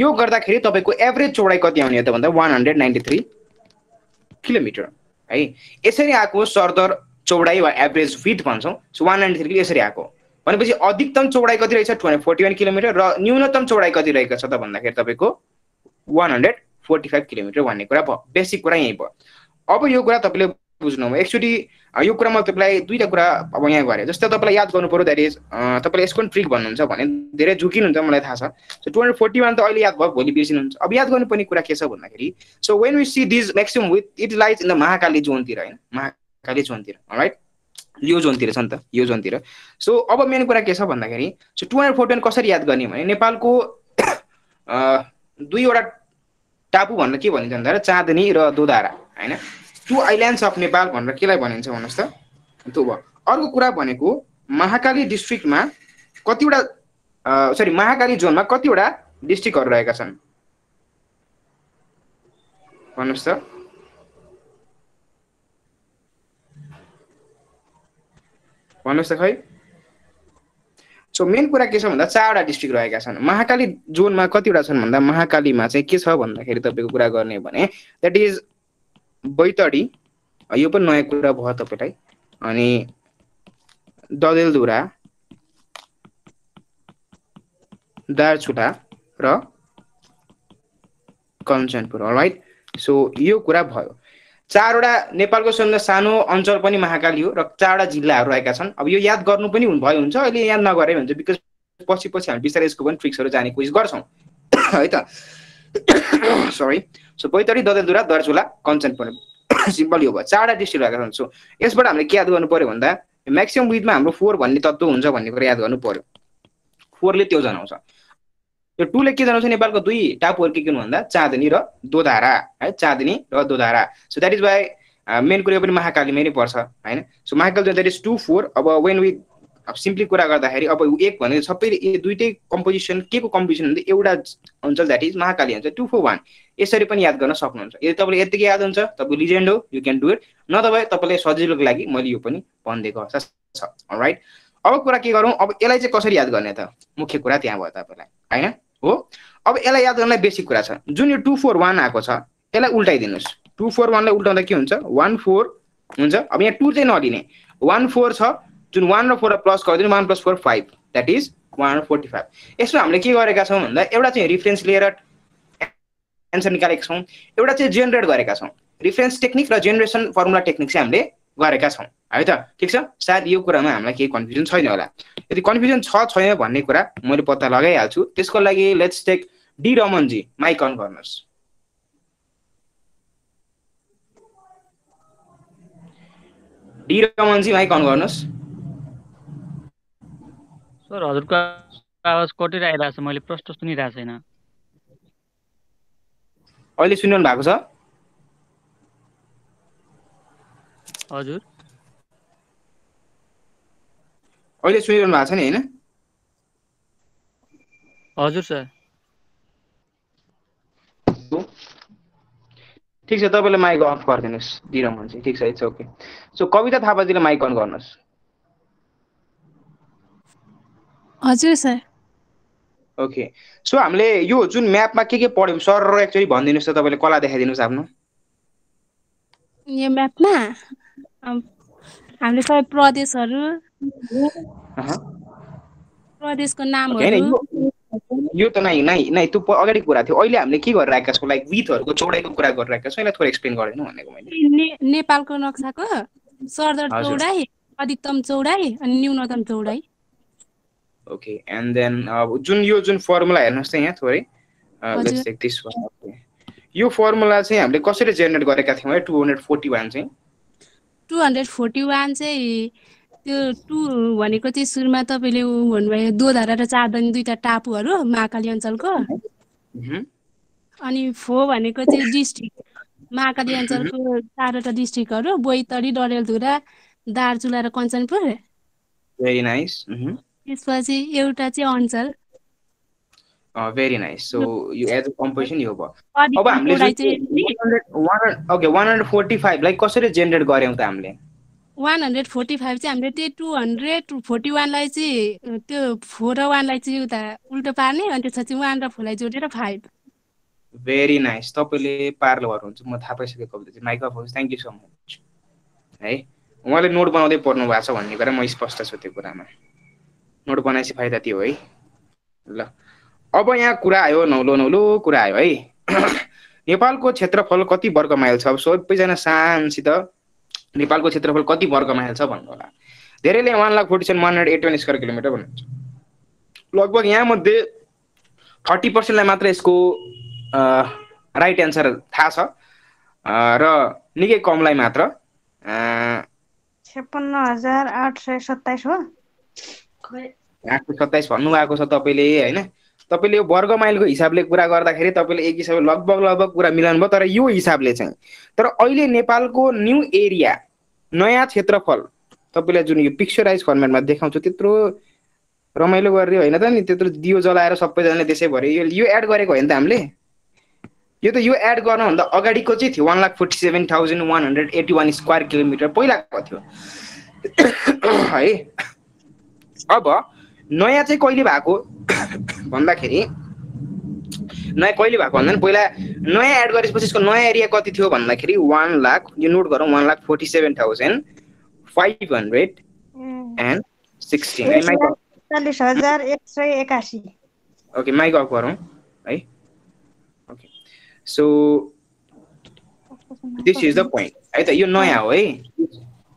यो गर्दाखेरि तपाईको एभरेज चौडाई कति आउने त भन्दा एक सय तिरानब्बे किलोमिटर है यसरी आको सर्दर चौडाई वा एभरेज विथ भन्छौं सो एक सय तिरानब्बे ले यसरी आको भनेपछि अधिकतम चौडाई कति रहेछ दुई सय इकतालीस किलोमिटर र न्यूनतम चौडाई कति रहेको छ त भन्दाखेरि तपाईको एक सय पैँतालीस किलोमिटर भन्ने कुरा भयो बेसिक कुरा यही भयो अब यो कुरा तपाईले बुझ्नु हो एक्चुअली यो कुरा म तपाईलाई दुईटा कुरा अब यहाँ गरे जस्तै तपाईलाई याद गर्नु पर्यो दैट इज तपाईले यसको ट्रिक भन्नुहुन्छ भने धेरै झुकिनुहुन्छ मलाई थाहा छ सो दुई सय इकतालीस त अहिले याद भयो भोलि बिर्सिनुहुन्छ अब याद गर्नुपर्ने कुरा के छ भन्दाखेरि so when we see this maximum width it lies in the महाकाली zone तिर हैन महाकाली जोन तिर अलराइट यो जोन तिर छ नि त यो जोन तिर सो अब मेन कुरा के छ भन्दाखेरि सो दुई सय इकतालीस कसरी याद गर्ने भने नेपालको दुई वटा टापु भनेर के भनिन्छ भन्दा चाँदनी र दोधारा हैन टु आइल्यान्ड्स अफ नेपाल भनेर केलाई भनिन्छ भन्नुस् त त्यो भयो अर्को कुरा भनेको महाकाली डिस्ट्रिक्टमा कतिवटा सरी महाकाली जोनमा कतिवटा डिस्ट्रिक्टहरु रहेका छन् भन्नुस् त भन्नुस् त खै सो मेन कुरा के छ भन्दा चारवटा डिस्ट्रिक्ट रहेका छन् महाकाली जोनमा कतिवटा छन् भन्दा महाकालीमा चाहिँ के छ भन्दाखेरि तपाईको कुरा गर्ने भने दैट इज बैतडी यो पनि नयाँ कुरा भयो तपाईलाई अनि ददेलधुरा दार्चुला र कञ्चनपुर अलराइट सो यो कुरा भयो चारवटा नेपालको सबैभन्दा सानो अञ्चल पनि महाकाली हो र चारवटा जिल्लाहरू रहेका छन् अब यो याद गर्नु पनि हुन भयो हुन्छ अहिले याद नगरे हुन्छ बिकज पछि पछि हामी बिस्तारै यसको पनि ट्रिक्सहरु जाने कोसिस गर्छौं है त sorry so Baitadi Dadeldhura Darchula Kanchanpur simple यो भयो चाडा डिस्ट्रिक्ट राखेका छन् सो यसबाट हामीले के याद गर्नु पर्यो भन्दा मैक्सिमम विथमा हाम्रो चार भन्ने तत्व हुन्छ भन्ने कुरा याद गर्नु पर्यो चार ले त्यो जनाउँछ यो दो ले के जनाउँछ नेपालको दुई टापुहरु के किन भन्दा चाँदनी र दोधारा है चाँदनी र Dodhara so that is why main कुरा पनि महाकालीमै नै पर्छ हैन so महाकाली that is two four अब व्हेन वी अब सिम्पली कुरा गर्दाखेरि अब एक भने सबै यो दुईटै कम्पोजिसन के को कम्पोजिसन हुन्छ एउटा अञ्चल दैट इज महाकाली हुन्छ टू फोर वन यसरी पनि याद गर्न सक्नुहुन्छ यदि तपाईले यतिकै याद हुन्छ तपाईं लेजेन्ड हो यु क्यान डु इट नभए तपाईले सजिलोको लागि मैले यो पनि भन्देको अवसर छ अलराइट अब कुरा के गरौं अब यसलाई चाहिँ कसरी याद गर्ने त मुख्य कुरा त्यहाँ भयो तपाईलाई हैन हो अब यसलाई याद गर्नलाई बेसिक कुरा छ जुन यो टू फोर वन आको छ यसलाई उल्टाइदिनुस् टू फोर वन लाई उल्टाउँदा के हुन्छ वन फोर हुन्छ अब यहाँ टू चाहिँ नलिने वन फोर छ जुन वन र फोर प्लस गर्दिनु one plus four five that is one forty five यसमा हामीले के गरेका छौं भन्दा एउटा चाहिँ रेफरेन्स लिएर आन्सर निकालेका छौं एउटा चाहिँ जेनेरेट गरेका छौं रेफरेन्स टेक्निक र जेनेरेसन फर्मुला टेक्निक चाहिँ हामीले गरेका छौं है त ठीक छ सायद यो कुरामा हामीलाई केही कन्फ्युजन छैन होला यदि कन्फ्युजन छ छैन भन्ने कुरा मैले पत्ता लगाइहाल्छु त्यसको लागि let's take D Raman ji mic on गर्नुस् D Raman ji mic on गर्नुस् सर हजुरको आवाज कटिरहेको छ मैले प्रश्न सुनिरहेको छैन अहिले सुन्नु भएको छ हजुर अहिले सुनिरहनु भएको छ नि हैन हजुर सर ठीक छ तपाईले माइक अफ गर्दिनुस् दिरमन जी ठीक छ इट्स ओके सो कविता थापाजीले माइक अन गर्नुस् हजुर सर ओके सो हामीले यो जुन म्यापमा के के पढ्यौं सर र एक्चुअली भन्दिनुस् त तपाईले कला देखाइदिनुस् आफ्नो यो म्यापमा हामीले सबै प्रदेशहरु प्रदेशको नामहरु यो त नाइ नाइ नाइ त्यो अगाडि कुरा थियो अहिले हामीले के गरिरहेका छौ लाइक विथहरुको चौडाइको कुरा गरिरहेका छौ यसलाई थोरै एक्सप्लेन गर्दैन भनेको मैले नेपालको नक्साको सर्दर चौडाइ अधिकतम चौडाइ अनि न्यूनतम चौडाइ ओके एन्ड देन जुन यो जुन फर्मुला हेर्नुस् त यहाँ थोरै let's take this one okay यो फर्मुला चाहिँ हामीले कसरी जेनेरेट गरेका थियौ है टू फोर्टी वन चाहिँ टू फोर्टी वन चाहिँ त्यो टू भनेको चाहिँ सुरुमा तपाईले भन्नुभयो दोधारा र चाँदनी दुईटा टापुहरु महाकाली अञ्चलको अनि फोर भनेको चाहिँ डिस्ट्रिक्ट महाकाली अञ्चलको चारवटा डिस्ट्रिक्टहरु बोईतडी डडेलधुरा दार्चुला र कञ्चनपुर भेरी नाइस त्यसपछि एउटा चाहिँ अञ्चल अ भेरी नाइस सो यो एज अ कम्पोजिसन यो भयो अब हामीले ओके वन फोर्टी फाइभ लाई कसरी जेनेरेट गर्यौं त हामीले वन फोर्टी फाइभ चाहिँ हामीले त्यही टू फोर्टी वन लाई चाहिँ त्यो फोर र वन लाई चाहिँ उता उल्टो पार्ने अनि त्यसपछि वन र फोर लाई जोडेर फाइभ भेरी नाइस तपाईले पार गर्नुहुन्छ म थाहा पाइसके कविता जी माइक अफ होस् थ्यांक यू सो मच है उहाँले नोट बनाउँदै पढ्नु भएको छ भन्ने कुरा म स्पष्ट छु त्यो कुरामा नोट बनाएपछि फाइदा त्यो है ल अब यहाँ कुरा आयो नौलो नौलो कुरा आयो है नेपालको क्षेत्रफल कति वर्ग माइल छ सबै जना सानसित नेपालको क्षेत्रफल कति वर्ग माइल छ भन्नु होला धेरैले one lakh forty seven thousand one hundred eighty one square kilometre भन्नुहुन्छ लगभग यहाँ मध्ये थर्टी पर्सेन्ट लाई मात्र यसको राइट आन्सर थाहा छ र निकै कमलाई मात्र छप्पन्न हजार आठ सय सत्ताइस हो आठ सय सत्ताइस भन्नु भएको छ तपाईले हैन तपाईले यो वर्ग माइलको हिसाबले कुरा गर्दाखेरि तपाईले एक हिसाबले लगभग लगभग कुरा मिलाउनु भयो तर यो हिसाबले चाहिँ तर अहिले नेपालको न्यू एरिया नयाँ क्षेत्रफल तपाईले जुन यो पिक्चराइज फर्मेटमा देखाउँछु त्यत्रो रमाइलो गरे हैन त नि त्यत्रो दियो जलाएर सबैजनाले देशैभरि यो यो एड गरेको हैन त हामीले यो त यो एड गर्न भन्दा अगाडिको चाहिँ थियो one lakh forty seven thousand one hundred eighty one square kilometre पहिलाको थियो है अब नयाँ चाहिँ कहिले भएको भन्दाखेरि नयाँ कहिले भएको भन्दा पहिला नयाँ एड गरेपछि यसको नयाँ एरिया कति थियो भन्दाखेरि वन लाख यो नोट गरौँ one lakh forty seven thousand five hundred and sixteen चालीस हजार एक सय एकासी ओके माइक अफ गरौँ है okay so this is the point है त यो नयाँ हो है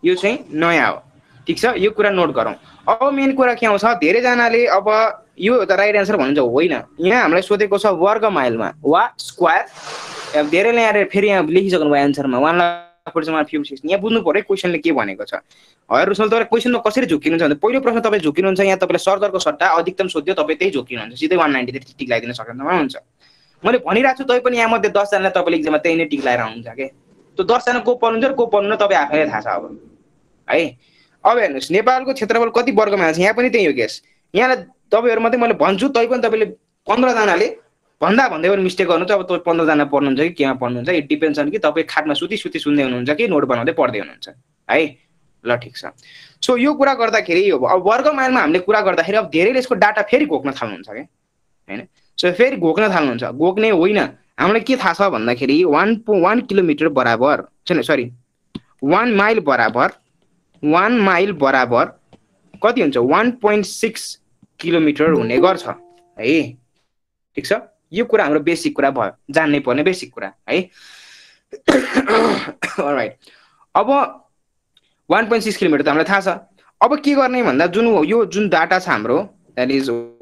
यो चाहिँ नयाँ हो ठीक छ यो कुरा नोट गरौँ अब मेन कुरा के आउँछ धेरै जनाले अब यो त राइट आन्सर भन्नुहुन्छ होइन यहाँ हामीलाई सोधेको छ वर्ग माइलमा वा स्क्वायर अब धेरैले यहाँ फेरि यहाँ लेखिसक्नु भयो आन्सरमा one lakh personal few system यहाँ बुझ्नु पर्यो क्वेशनले के भनेको छ। हजुर रुसल तपाईं क्वेशनमा कसरी झुकिनुहुन्छ भने पहिलो प्रश्न तपाईं झुकिनुहुन्छ यहाँ तपाईले सरदरको सट्टा अधिकतम सोध्यो तपाईं त्यही झुकिनुहुन्छ सिधै एक सय नब्बे टिक लगाइदिन सक्नुहुन्छ हुन्छ। मैले भनिराछु तपाई पनि यहाँ मध्ये दस जनाले तपाईले एक्जाममा त्यही नै टिक लगाएर आउनुहुन्छ के त्यो दस जना को पर्नुहुन्छ र को पर्नु तपाई आफैले थाहा छ अब है। अब हेर्नुस् नेपालको क्षेत्रफल कति वर्ग माइल छ यहाँ पनि त्यही हो गेस यहाँ तपाईहरु मात्रै मैले भन्छु तपाई पनि तपाईले पन्ध्र जनाले भन्दा भन्दै पनि मिस्टेक गर्नुहुन्छ अब तपाई पन्ध्र जना पढ्नुहुन्छ कि केमा पढ्नुहुन्छ इट डिपेन्ड्स अन कि तपाई खाटमा सुती सुती सुन्दै हुनुहुन्छ कि नोट बनाउँदै पढ्दै हुनुहुन्छ है। ल ठीक छ सो यो कुरा गर्दाखेरि यो अब वर्ग माइलमा हामीले कुरा गर्दाखेरि अब धेरैले यसको डाटा फेरि घोक्न थाल्नुहुन्छ के हैन सो फेरि घोक्न थाल्नुहुन्छ घोक्ने होइन हामीले के थाहा छ भन्दाखेरि एक दशमलव एक किलोमिटर बराबर छैन सरी एक माइल बराबर एक माइल बराबर कति हुन्छ एक दशमलव छह किलोमिटर हुने गर्छ है। ठीक छ यो कुरा हाम्रो बेसिक कुरा भयो जान्नै पर्ने बेसिक कुरा है। अलराइट अब एक दशमलव छह किलोमिटर त हामीलाई थाहा छ अब के गर्ने भन्दा जुन यो जुन डाटा छ हाम्रो दैट इज एक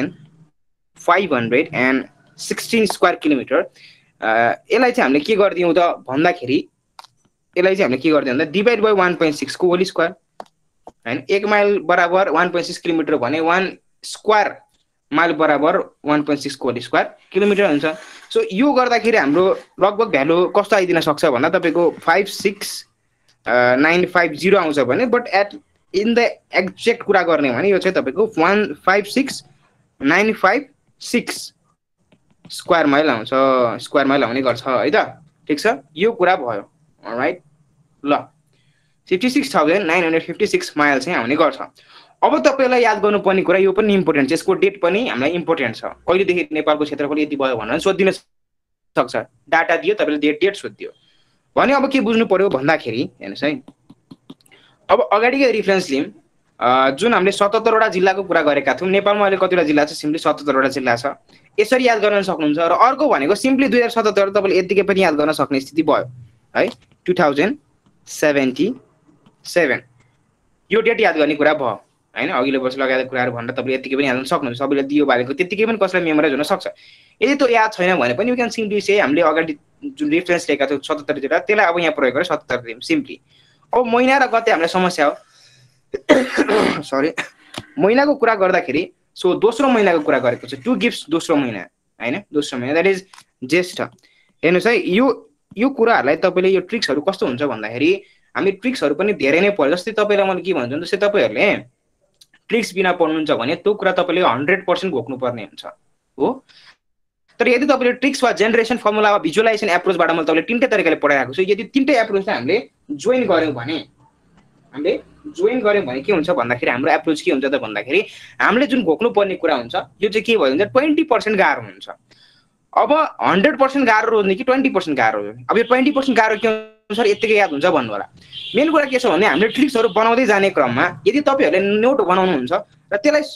लाख सैंतालीस हजार पाँच सय सोह्र स्क्वायर किलोमिटर यसलाई चाहिँ हामीले के गर्दियौ त भन्दाखेरि यसलाई चाहिँ हामीले के गर्दियौ भन्दा डिवाइड बाइ एक दशमलव छह को होल स्क्वायर हैन एक माइल बराबर एक दशमलव छह किलोमिटर भने एक स्क्वायर माइल बराबर एक दशमलव छह को होल स्क्वायर किलोमिटर हुन्छ। सो यो गर्दाखेरि हाम्रो लगभग भ्यालु कस्तो आइदिन सक्छ भन्दा तपाईको पाँच हजार छ सय पचास आउँछ भने but at in the exact कुरा गर्ने भने यो चाहिँ तपाईको एक लाख पचास हजार नौ सय पचास स्क्वायर माइल आउँछ स्क्वायर माइल आउने गर्छ है त। ठीक छ यो कुरा भयो अलराइट ल छप्पन्न हजार नौ सय छप्पन्न माइल चाहिँ आउने गर्छ। अब तपाईलाई याद गर्नुपर्ने कुरा यो पनि इम्पोर्टेन्ट छ यसको डेट पनि हामीलाई इम्पोर्टेन्ट छ कहिले देखि नेपालको क्षेत्रफल यति भयो भनेर सोधिदिन सक्छ डाटा दियो तपाईले डेट डेट सोधिदियो भने अब के बुझ्नु पर्यो भन्दाखेरि हेर्नुस् है अब अगाडिको रिफरेन्स लिम जुन हामीले सतहत्तर वटा जिल्लाको कुरा गरेका थियौं नेपालमा अहिले कतिवटा जिल्ला छ सिम्पली सतहत्तर वटा जिल्ला छ यसरी याद गर्न सक्नुहुन्छ र अर्को भनेको सिम्पली दुई हजार सतहत्तर तपाईले यतिकै पनि याद गर्न सक्ने स्थिति भयो है दुई हजार सतहत्तर यो डेट याद गर्ने कुरा भयो हैन अघिल्लो वर्ष लगाएको कुराहरु भनेर तपाईले यतिकै पनि याद गर्न सक्नुहुन्छ सबैले दियो बारेको त्यतिकै पनि कसलाई मेमोराइज हुन सक्छ यदि त्यो याद छैन भने पनि यु क्यान सिम्पली से हामीले अगाडि जुन रेफरेन्स लिएका थियौं सतहत्तर जिल्ला त्यसलाई अब यहाँ प्रयोग गरे सतहत्तर दिम सिम्पली। अब महिना र गते हामीलाई समस्या हो सरी महिनाको कुरा गर्दाखेरि सो दोस्रो महिनाको कुरा गरेको छ टु गिफ्ट्स दोस्रो महिना हैन दोस्रो महिना दैट इज ज्येष्ठ। हेर्नुस् है यो यो कुराहरुलाई तपाईले यो ट्रिक्सहरु कस्तो हुन्छ भन्दाखेरि हामी ट्रिक्सहरु पनि धेरै नै पर्छ जस्तै तपाईलाई मैले के भन्छु जस्तै तपाईहरुले ट्रिक्स बिना पढ्नुहुन्छ भने त्यो कुरा तपाईले सय प्रतिशत घोक्नु पर्ने हुन्छ हो तर यदि तपाईले ट्रिक्स वा जेनेरेसन फर्मुला वा भिजुअलाइजेसन एप्रोचबाट मैले तपाईले तीनटै तरिकाले पढाइराखेको छु यदि तीनटै एप्रोचले हामीले जोइन गर्यौं भने हामीले जोइन गर्यौं भने के हुन्छ भन्दाखेरि हाम्रो एप्रोच के हुन्छ त भन्दाखेरि हामीले जुन घोक्नु पर्ने कुरा हुन्छ यो चाहिँ के भन्छ बीस प्रतिशत गाह्रो हुन्छ। अब सय प्रतिशत गाह्रो रोज्ने कि बीस प्रतिशत गाह्रो रोज्ने अब यो बीस प्रतिशत गाह्रो के हुन्छ सर यतिकै याद हुन्छ भन्नु होला मेन कुरा के छ भने हामीले ट्रिक्सहरु बनाउँदै जाने क्रममा यदि तपाईहरुले नोट बनाउनुहुन्छ र त्यसलाई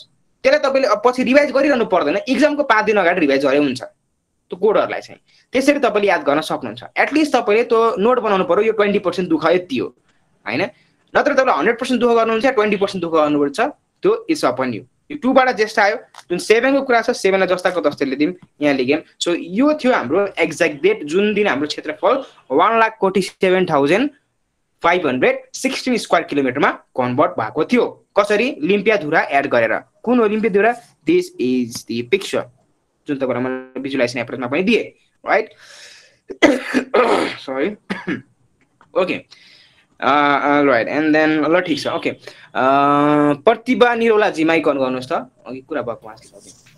त्यसलाई तपाईले पछि रिवाइज गरिरहनु पर्दैन एक्जामको पाँच दिन अगाडि रिवाइज गरे हुन्छ त्यो कोडहरुलाई चाहिँ त्यसरी तपाईले याद गर्न सक्नुहुन्छ एटलिस्ट तपाईले त्यो नोट बनाउनु पर्यो यो बीस प्रतिशत दुख यति हो हैन नत्र तपाईले सय प्रतिशत दुख गर्नुहुन्छ बीस प्रतिशत दुख गर्नुपर्छ त्यो इज अपन यु यो टु बाट जस्ट आयो जुन सात को कुरा छ सात लाई जस्ताको दस्तले दिम यहाँ लेखेम। सो यो थियो हाम्रो एक्ज्याक्ट डेट जुन दिन हाम्रो क्षेत्रफल एक लाख सैंतालीस हजार पाँच सय सोह्र स्क्वायर किलोमिटरमा कन्भर्ट भएको थियो कसरी लिम्पिया धुरा एड गरेर कुन हो लिम्पिया धुरा दिस इज द पिक्चर जुन तपाईलाई मैले भिजुलाइजेसन एप्रोचमा पनि दिए right sorry okay right and then ल ठीक छ okay Pratibha Niraula ji mic on गर्नुहोस् त अघि कुरा भएको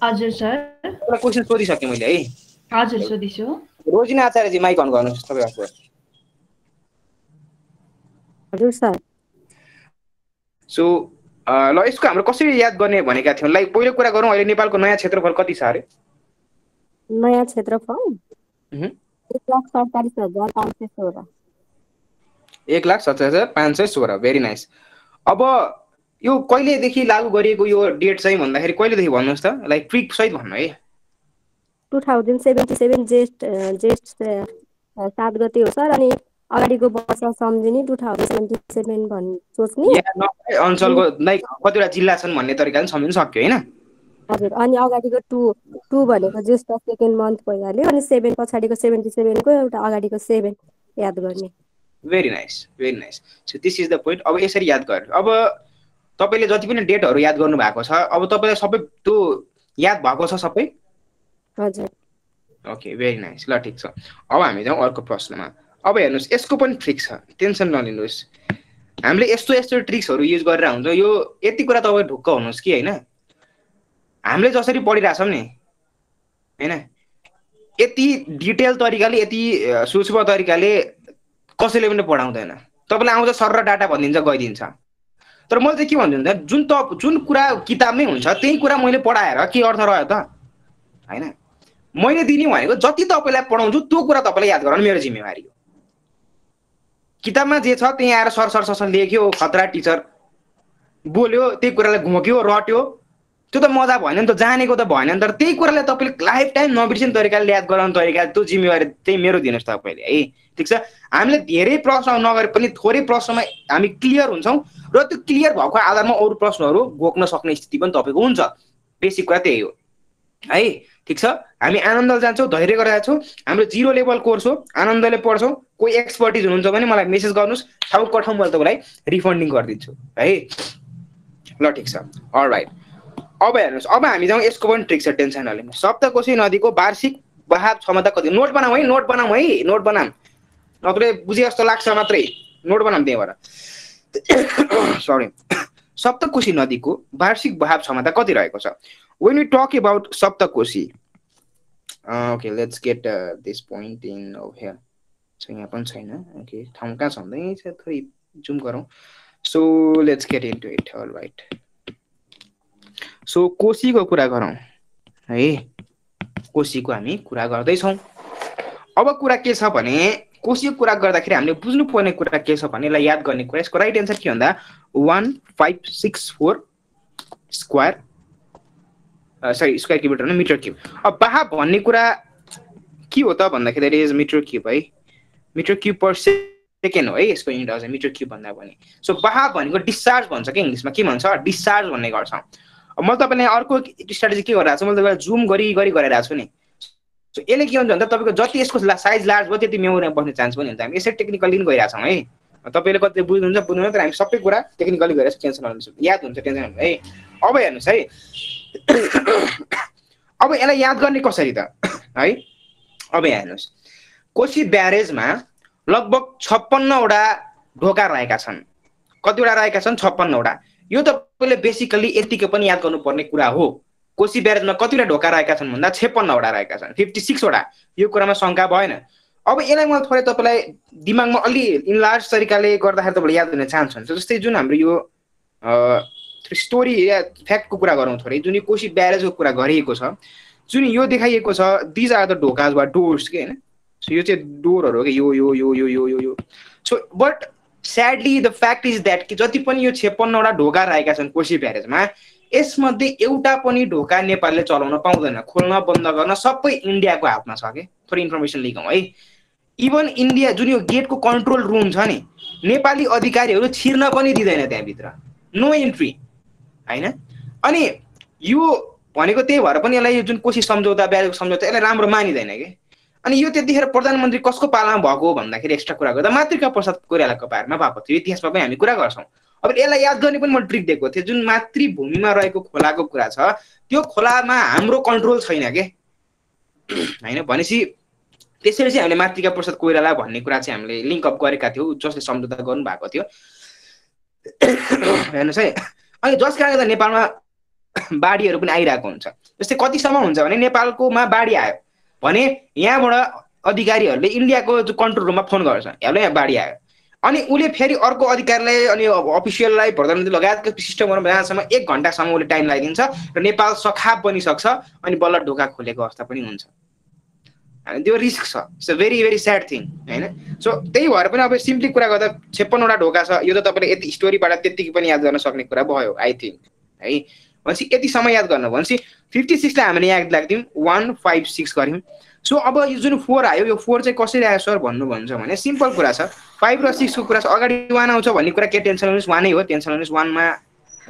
हजुर सर एउटा क्वेशन सोधिसकेँ मैले है हजुर सोधिछु रोजिना आचार्य जी माइक अन गर्नुहोस् तपाईहरुको हजुर सर। सो ल यसको हाम्रो कसरी याद गर्ने भनेका थियौं लाइक पहिलो कुरा गरौँ अहिले नेपालको नयाँ क्षेत्रफल कति छ अरे नयाँ क्षेत्रफल एक लाख सैंतालीस हजार पाँच सय सोह्र एक लाख सत्तर हजार पांच सौ सोलह भेरी नाइस। अब यो कहिलेदेखि लागू गरिएको यो डेट चाहिँ भन्दाखेरि कहिलेदेखि भन्नुस् त लाइक ट्रिक सहित भन्नु है दुई हजार सतहत्तर जेष्ठ जेष्ठ सात गते हो सर अनि अगाडिको वर्ष सम्झिने दुई हजार सतहत्तर भन् सोच्ने अञ्चलको लाइक कतिवटा जिल्ला छन् भन्ने तरिकाले सम्झिन सक्यो हैन हजुर अनि अगाडिको दुई दुई भनेको जेष्ठ सेकेन्ड मन्थ भइहाल्यो अनि सात पछाडीको सतहत्तर को एउटा अगाडिको सात याद गर्ने. Very nice very nice. So this is the point. अब यसरी याद गर्नु. अब तपाईले जति पनि डेटहरु याद गर्नु भएको छ, अब तपाईले सबै त्यो याद भएको छ सबै? हजुर. Okay very nice. ल ठीक छ. अब हामी जाऊ अर्को प्रश्नमा. अब हेर्नुस् यसको पनि ट्रिक छ, टेन्सन नलिनुस्. हामीले यस्तो यस्तो ट्रिक्सहरु युज गरेर हुन्छ. यो यति कुरा तपाई ढुक्क हुनुस् कि हैन. हामीले जसरी पढिराछौं नि हैन, यति डिटेल तरिकाले यति सुसुप तरिकाले कसैले पनि पढाउँदैन. तपाईलाई आउँछ सर र डाटा भन्दिन्छ गइदिन्छ. तर मैले चाहिँ के भन्छु भन्दा जुन त जुन कुरा किताबमै हुन्छ त्यही कुरा मैले पढाएर के अर्थ रह्यो त, हैन. मैले दिने भनेको जति तपाईलाई पढाउँछु त्यो कुरा तपाईलाई याद गराउनु मेरो जिम्मेवारी हो. किताबमा जे छ त्यही आएर सर सर सर लेख्यो, खतरा टिचर बोल्यो, त्यही कुरालाई घोक्यो रट्यो, त्यो त मजा भएन नि त, जानेको त भएन नि. तर त्यही कुराले तपाईले लाइफ टाइम नबिर्सिने तरिकाले याद गराउने तरिका त्यो जिम्मेवारी चाहिँ मेरो दिनुस् तपाईले है. ठीक छ. हामीले धेरै प्रश्न नगरे पनि थोरै प्रश्नमा हामी क्लियर हुन्छौँ र त्यो क्लियर भएको आधारमा अरू प्रश्नहरू घोक्न सक्ने स्थिति पनि तपाईको हुन्छ. बेसिक कुरा त्यही हो है. ठीक छ. हामी आनन्दले जान्छौँ, धैर्य गरेर जान्छौँ. हाम्रो जिरो लेभल कोर्स हो, आनन्दले पढ्छौँ. कोही एक्सपर्टिज हुनुहुन्छ भने मलाई मेसेज गर्नुस्, ठाउँको ठाउँ मैले तपाईँलाई रिफन्डिङ गरिदिन्छु है. ल ठीक छ. अलराइट. अब हेर्नुस् अब हामी जाउँ यसको पनि ट्रिक छ, टेन्सन नलिनु. सप्तकोशी नदीको वार्षिक बहाव क्षमता कति? नोट बनाऊ है, नोट बनाऊ है, नोट बनाऊ नत्र बुझे जस्तो लाग्छ मात्रै. नोट बनाऊ त्यहीबाट. सरी. सप्तकोशी नदीको वार्षिक बहाव क्षमता कति रहेको छ? When we talk about Saptakosi, uh, okay, let's get uh, this point in over here. So यहाँ पनि छैन. Okay, ठाउँ कहाँ छँदै छ थोरै जुम गरौँ. So let's get into it. All right. So कोशी को कुरा गरौँ है. कोशी को हामी कुरा गर्दै छौँ. अब कुरा के छ भने कोशीको कुरा गर्दाखेरि हामीले बुझ्नु पर्ने कुरा के छ भने याद गर्ने कुरा. यसको राइट एन्सर के भन्दा one five six four square sorry square cube होइन मिटर क्युब. अब बहाव भन्ने कुरा के हो त भन्दाखेरि देयर इज मिटर क्युब है. मिटर क्युब पर सेकेन्ड हो है. यसको युनिट हो मिटर क्युब भन्दा पनि. सो बहाव भनेको डिस्चार्ज भन्छ के इंग्लिशमा. के भन्छ? डिस्चार्ज भन्ने गर्छ. अब मैले तपाईँलाई अर्को स्ट्रेटेजी के गरिरहेको छु, मैले तपाईँलाई जुम गरी गरी गरिरहेको छु नि. सो यसले के हुन्छ भन्दा तपाईँको जति यसको साइज लार्ज भयो त्यति मेमोरीमा बस्ने चान्स पनि हुन्छ. हामी यसरी टेक्निकली पनि गइरहेछौँ है. तपाईँले कति बुझ्नुहुन्छ बुझ्नु, तर हामी सबै कुरा टेक्निकली गइरहेछौँ. टेन्सन नलिनुहोस्, याद हुन्छ. टेन्सन नलिनु है. अब हेर्नुहोस् है. अब यसलाई याद गर्ने कसरी त है. अब यहाँ हेर्नुहोस् कोशी ब्यारेजमा लगभग छप्पन्नवटा ढोका रहेका छन्. कतिवटा रहेका छन्? छप्पन्नवटा. यो तपाईँले बेसिकली यतिको पनि याद गर्नुपर्ने कुरा हो. कोशी ब्यारेजमा कतिवटा ढोका रहेका छन् भन्दा छप्पन्नवटा रहेका छन्, फिफ्टी सिक्सवटा. यो कुरामा शङ्का भएन. अब यसलाई म थोरै तपाईँलाई दिमागमा अलि इनलार्ज तरिकाले गर्दाखेरि तपाईँलाई याद हुने चान्स हुन्छ. जस्तै जुन हाम्रो यो स्टोरी या फ्याक्टको कुरा गरौँ थोरै. जुन यो कोशी ब्यारेजको कुरा गरिएको छ, जुन यो देखाइएको छ, दिज आर द ढोकाज वा डोर्स के हैन. सो यो चाहिँ डोरहरु हो के. यो यो यो यो यो यो. So but sadly the fact is that कि जति पनि यो छप्पन्नवटा ढोका रहेका छन् कोशी ब्यारेजमा, यसमध्ये एउटा पनि ढोका नेपालले चलाउन पाउँदैन. खोल्न बन्द गर्न सबै इन्डियाको हातमा छ के. थोरै इन्फर्मेसन लिगौँ है. इभन इन्डिया जुन यो गेटको कन्ट्रोल रुम छ नि, नेपाली अधिकारीहरू छिर्न पनि दिँदैन त्यहाँभित्र. नो इन्ट्री हैन. अनि यो भनेको त्यही भएर पनि यसलाई जुन कोशी सम्झौता ब्यारेजको सम्झौता यसलाई राम्रो मानिदैन के. अनि यो त्यतिखेर प्रधानमन्त्री कसको पालामा भएको हो भन्दाखेरि एक्स्ट्रा कुरा गर्दा मातृका प्रसाद कोइरालाको बारेमा भएको थियो. इतिहासमा पनि हामी कुरा गर्छौँ. अब यसलाई याद गर्ने पनि मैले ट्रिक दिएको थिएँ. जुन मातृभूमिमा रहेको खोलाको कुरा छ, त्यो खोलामा हाम्रो कन्ट्रोल छैन के होइन. भनेपछि त्यसरी चाहिँ हामीले मातृका प्रसाद कोइराला भन्ने कुरा चाहिँ हामीले लिङ्कअप गरेका थियौँ, जसले सम्झौता गर्नु भएको थियो हेर्नुहोस् है. अनि जस कारणले गर्दा नेपालमा बाढीहरू पनि आइरहेको हुन्छ. जस्तै कतिसम्म हुन्छ भने नेपालकोमा बाढी आयो भने यहाँबाट अधिकारीहरूले इन्डियाको कन्ट्रोल रुममा फोन गर्छ, हेर्नु यहाँ बाढी आयो. अनि उसले फेरि अर्को अधिकारीलाई अनि अफिसियललाई प्रधानमन्त्री लगायतको सिस्टमहरूमा जहाँसम्म एक घन्टासम्म उसले टाइम लगाइदिन्छ र नेपाल सखाप बनिसक्छ. अनि बल्ल ढोका खोलेको अवस्था पनि हुन्छ. अनि त्यो रिस्क छ. It's a very very sad thing हैन. सो त्यही भएर पनि अब सिम्पली कुरा गर्दा छप्पन्नवटा ढोका छ. यो त तपाईँले यति स्टोरीबाट त्यतिकै पनि याद गर्न सक्ने कुरा भयो आई थिङ्क है. भनेपछि यतिसम्म याद गर्नु. भनेपछि फिफ्टी सिक्सलाई हामीले याद लाग्दियौँ, वान फाइभ सिक्स गऱ्यौँ. सो अब यो जुन फोर आयो, यो फोर चाहिँ कसरी आयो सर भन्नुहुन्छ भने सिम्पल कुरा छ. फाइभ र सिक्सको कुरा छ. अगाडि वान आउँछ भन्ने कुरा के टेन्सन लिनुहोस्, वानै हो. टेन्सन लिनुहोस् वानमा.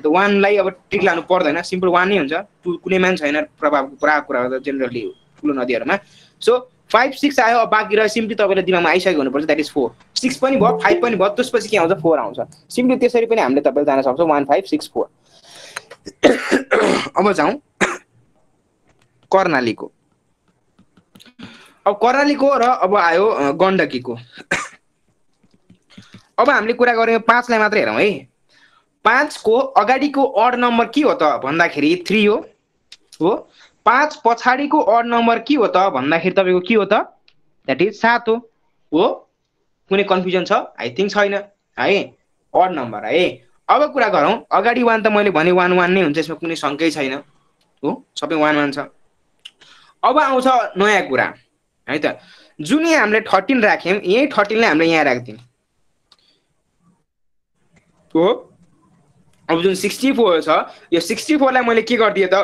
अन्त वानलाई अब ट्रिक लानु पर्दैन, सिम्पल वानै हुन्छ. टु कुनै मान्छे छैन प्रभाव पुरा कुरा गर्दा जेनरली ठुलो नदीहरूमा. सो five six आयो अब बाकी रह्यो सिम्पली तपाईले दिमागमा आइसक्यो हुनुपर्छ दैट इज four six पनि भयो five पनि भयो त्यसपछि के आउँछ four आउँछ सिम्पली त्यसरी पनि हामीले तपाईले जान्न सक्छौ one five six four अब जाऊ कर्णालीको अब कर्णालीको र अब आयो गण्डकीको अब हामीले कुरा गर्यौ five लाई मात्र हेरौं है five को अगाडीको ऑड नम्बर के हो त भन्दाखेरि three हो हो five पछाडीको ऑड नम्बर के हो त भन्दाखेरि तपाईको के हो त दैट इज seven हो हो कुनै कन्फ्युजन छ आई थिंक छैन है ऑड नम्बर है अब कुरा गरौं अगाडि one त मैले भने one one नै हुन्छ यसमा कुनै शंकै छैन हो सबै one one छ अब आउँछ नयाँ कुरा है त जुन यहाँ हामीले thirteen राख्यौं यही thirteen ले हामीले यहाँ राख्दियौं हो अब जुन sixty-four छ यो sixty-four लाई मैले के गर्दिए त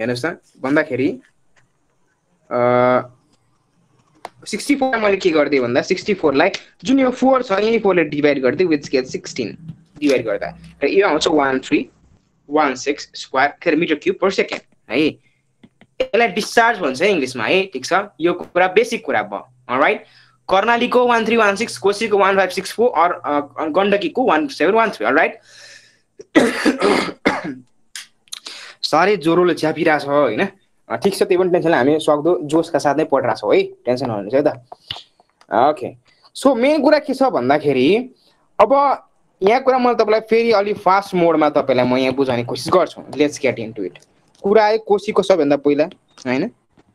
हेर्नुस् त भन्दाखेरि अ sixty-four लाई मैले के गर्दिए भन्दा sixty-four लाई जुन यो four छ यही four ले डिवाइड गर्दिए व्हिच गेट्स sixteen डिवाइड गर्दा र यो आउँछ one three one six square kilometre cube per second है यसलाई डिस्चार्ज भन्छ इंग्लिश में है ठीक छ यो कुरा बेसिक कुरा भयो अलराइट कर्णाली को one three one six कोशी को one five six four और गण्डकी को one seven one three alright सारे जोरोले झ्यापिरा छ हैन ठीक छ त्यो पनि टेन्सन हामी सक्दो जोशका साथै पढ्रा छौ है टेन्सन नलिनु है त ओके सो मेन कुरा के छ भन्दाखेरि अब यहाँ कुरा म तपाईलाई फेरि अलि फास्ट मोडमा तपाईलाई म यहाँ बुझाउने कोसिस गर्छु लेट्स गेट इन्टु इट कुरा आयो कोशीको सबैभन्दा पहिला हैन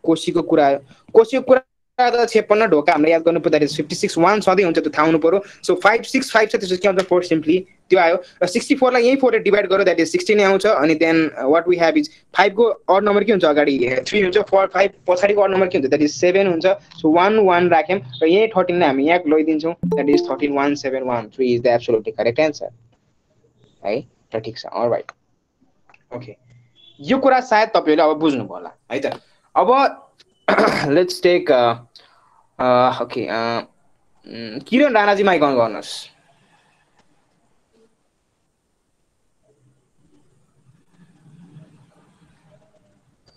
कोशीको कुरा आयो कोशीको कुरा fifty-six ढोका हामीले याद गर्नु पर्दा fifty-six one सधैं हुन्छ त्यो थाहा हुनु पर्यो सो five six five छ त्यसपछि के हुन्छ four सिम्पली त्यो आयो र sixty-four लाई यही four ले डिवाइड गर्यो दैट इज sixteen आउँछ अनि then what we have is five को ऑड नम्बर के हुन्छ अगाडि three हुन्छ four five पछाडीको ऑड नम्बर के हुन्छ दैट इज seven हुन्छ सो one one राख्यौं र यही thirteen ले हामी यहाँ लैदिन्छौं that is thirteen one seven one three is the absolutely correct answer है त ठीक छ अलराइट ओके यो कुरा सायद तपाईहरुले अब बुझ्नु भयो होला है त अब let's take Uh, okay. Uh, Kiran Rana ji, my governors.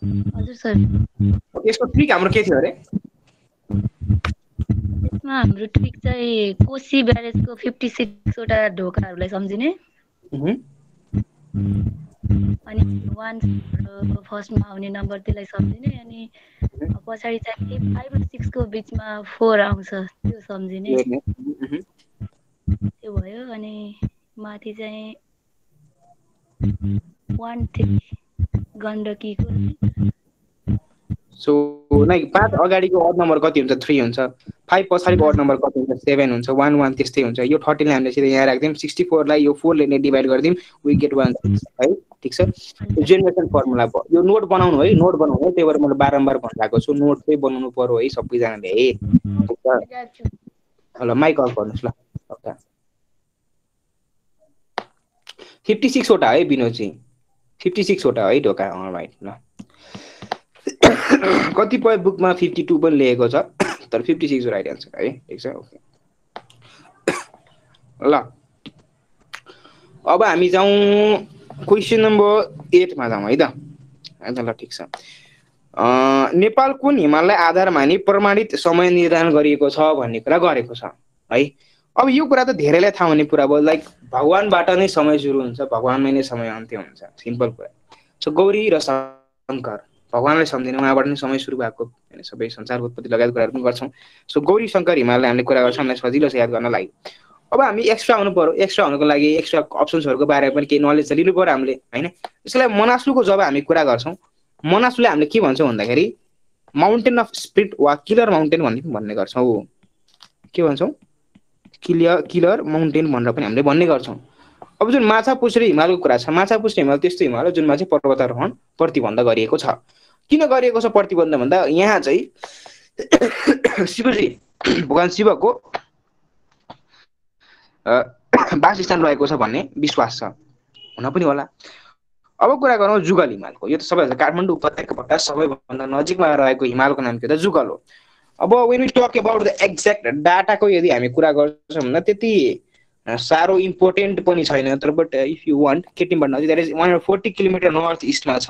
Hello, sir. Okay, so three camera case here. Ma'am, Rutvik sir, Koshi barrage ko fifty-six ota dhoka harulai samjhine. Mhm. अनि one को first मा आउने number त्यसलाई सम्झिने अनि पछाडी चाहिँ five र six को बीचमा four आउँछ त्यो सम्झिने त्यो भयो अनि माथि चाहिँ one three गण्डकीको सो लाइक पाँच अगाडीको ऑड नम्बर कति हुन्छ three हुन्छ five पछाडीको ऑड नम्बर कति हुन्छ seven हुन्छ one one त्यस्तै हुन्छ यो thirteen ले हामीले सिधै यहाँ राख्दियौं sixty-foर लाई यो four ले डिवाइड गर्दियौं वी गेट one six है ठीक छ जेनेरेसन फर्मुला भयो यो नोट बनाउनु है नोट बनाउनु है त्यही भएर मैले बारम्बार भनिरहेको छु नोट चाहिँ बनाउनु पर्यो है सबै जनाले है हेलो माइक अफ गर्नुस् ल ओके fifty-six वटा है बिनो जी fifty-six वटा है ढोका अलराइट ल कतिपय बुकमा fifty-two पनि लेखेको छ तर fifty-six राइट आन्सर है ठीक छ ओके ल अब हामी जाऊ क्वेशन नम्बर eight मा जाऊ है त हैन ल ठीक छ अ नेपाल कुन हिमाललाई आधार मानि प्रमाणित समय निर्धारण गरिएको छ भन्ने कुरा गरेको छ है अब यो कुरा त धेरैलाई थाहा हुने कुरा भयो लाइक भगवानबाट नै समय सुरु हुन्छ भगवानमै नै समय अन्त्य हुन्छ सिम्पल कुरा सो गौरी र शंकर भगवानले सम्झिने उहाँबाट नै समय सुरु भएको हैन सबै संसारको उत्पत्ति लगायत कुराहरु पनि गर्छौं सो गौरी शंकर हिमालले हामीले कुरा गर्छौं हामीलाई सजिलो छ याद गर्न लागि अब हामी एक्स्ट्रा हुनु पर्यो एक्स्ट्रा हुनको लागि एक्स्ट्रा अप्सन्सहरुको बारेमा पनि केही नलेज लिनु पर्यो हामीले हैन त्यसलाई मनास्लुको जब हामी कुरा गर्छौं मनास्लुले हामीले के भन्छौं भन्दाखेरि माउन्टेन अफ स्पिरिट वा किलर माउन्टेन भन्ने भन्ने गर्छौं के भन्छौं किलर किलर माउन्टेन भनेर पनि हामीले भन्ने गर्छौं अब जुन माछापुच्छ्रे हिमालको कुरा छ माछापुच्छ्रे हिमाल त्यस्तो हिमाल हो जुनमा चाहिँ पर्वतारोहण प्रतिबन्ध गरिएको छ किन गरिएको छ प्रतिबन्ध भन्दा यहाँ चाहिँ शिवजी भगवान शिवको वासस्थान रहेको छ भन्ने विश्वास छ हुन पनि होला अब कुरा गरौँ जुगल हिमालको यो त सबैभन्दा काठमाडौँ उपत्यकाबाट सबैभन्दा नजिकमा रहेको हिमालको नाम के हो त जुगल हो अब when we talk about the exact data को यदि हामी कुरा गर्छौं भन्दा त्यति सारो इम्पोर्टेन्ट पनि छैन तर बट इफ यु वान्ट केटीबाट नजिक that is one hundred forty kilometre north east मा छ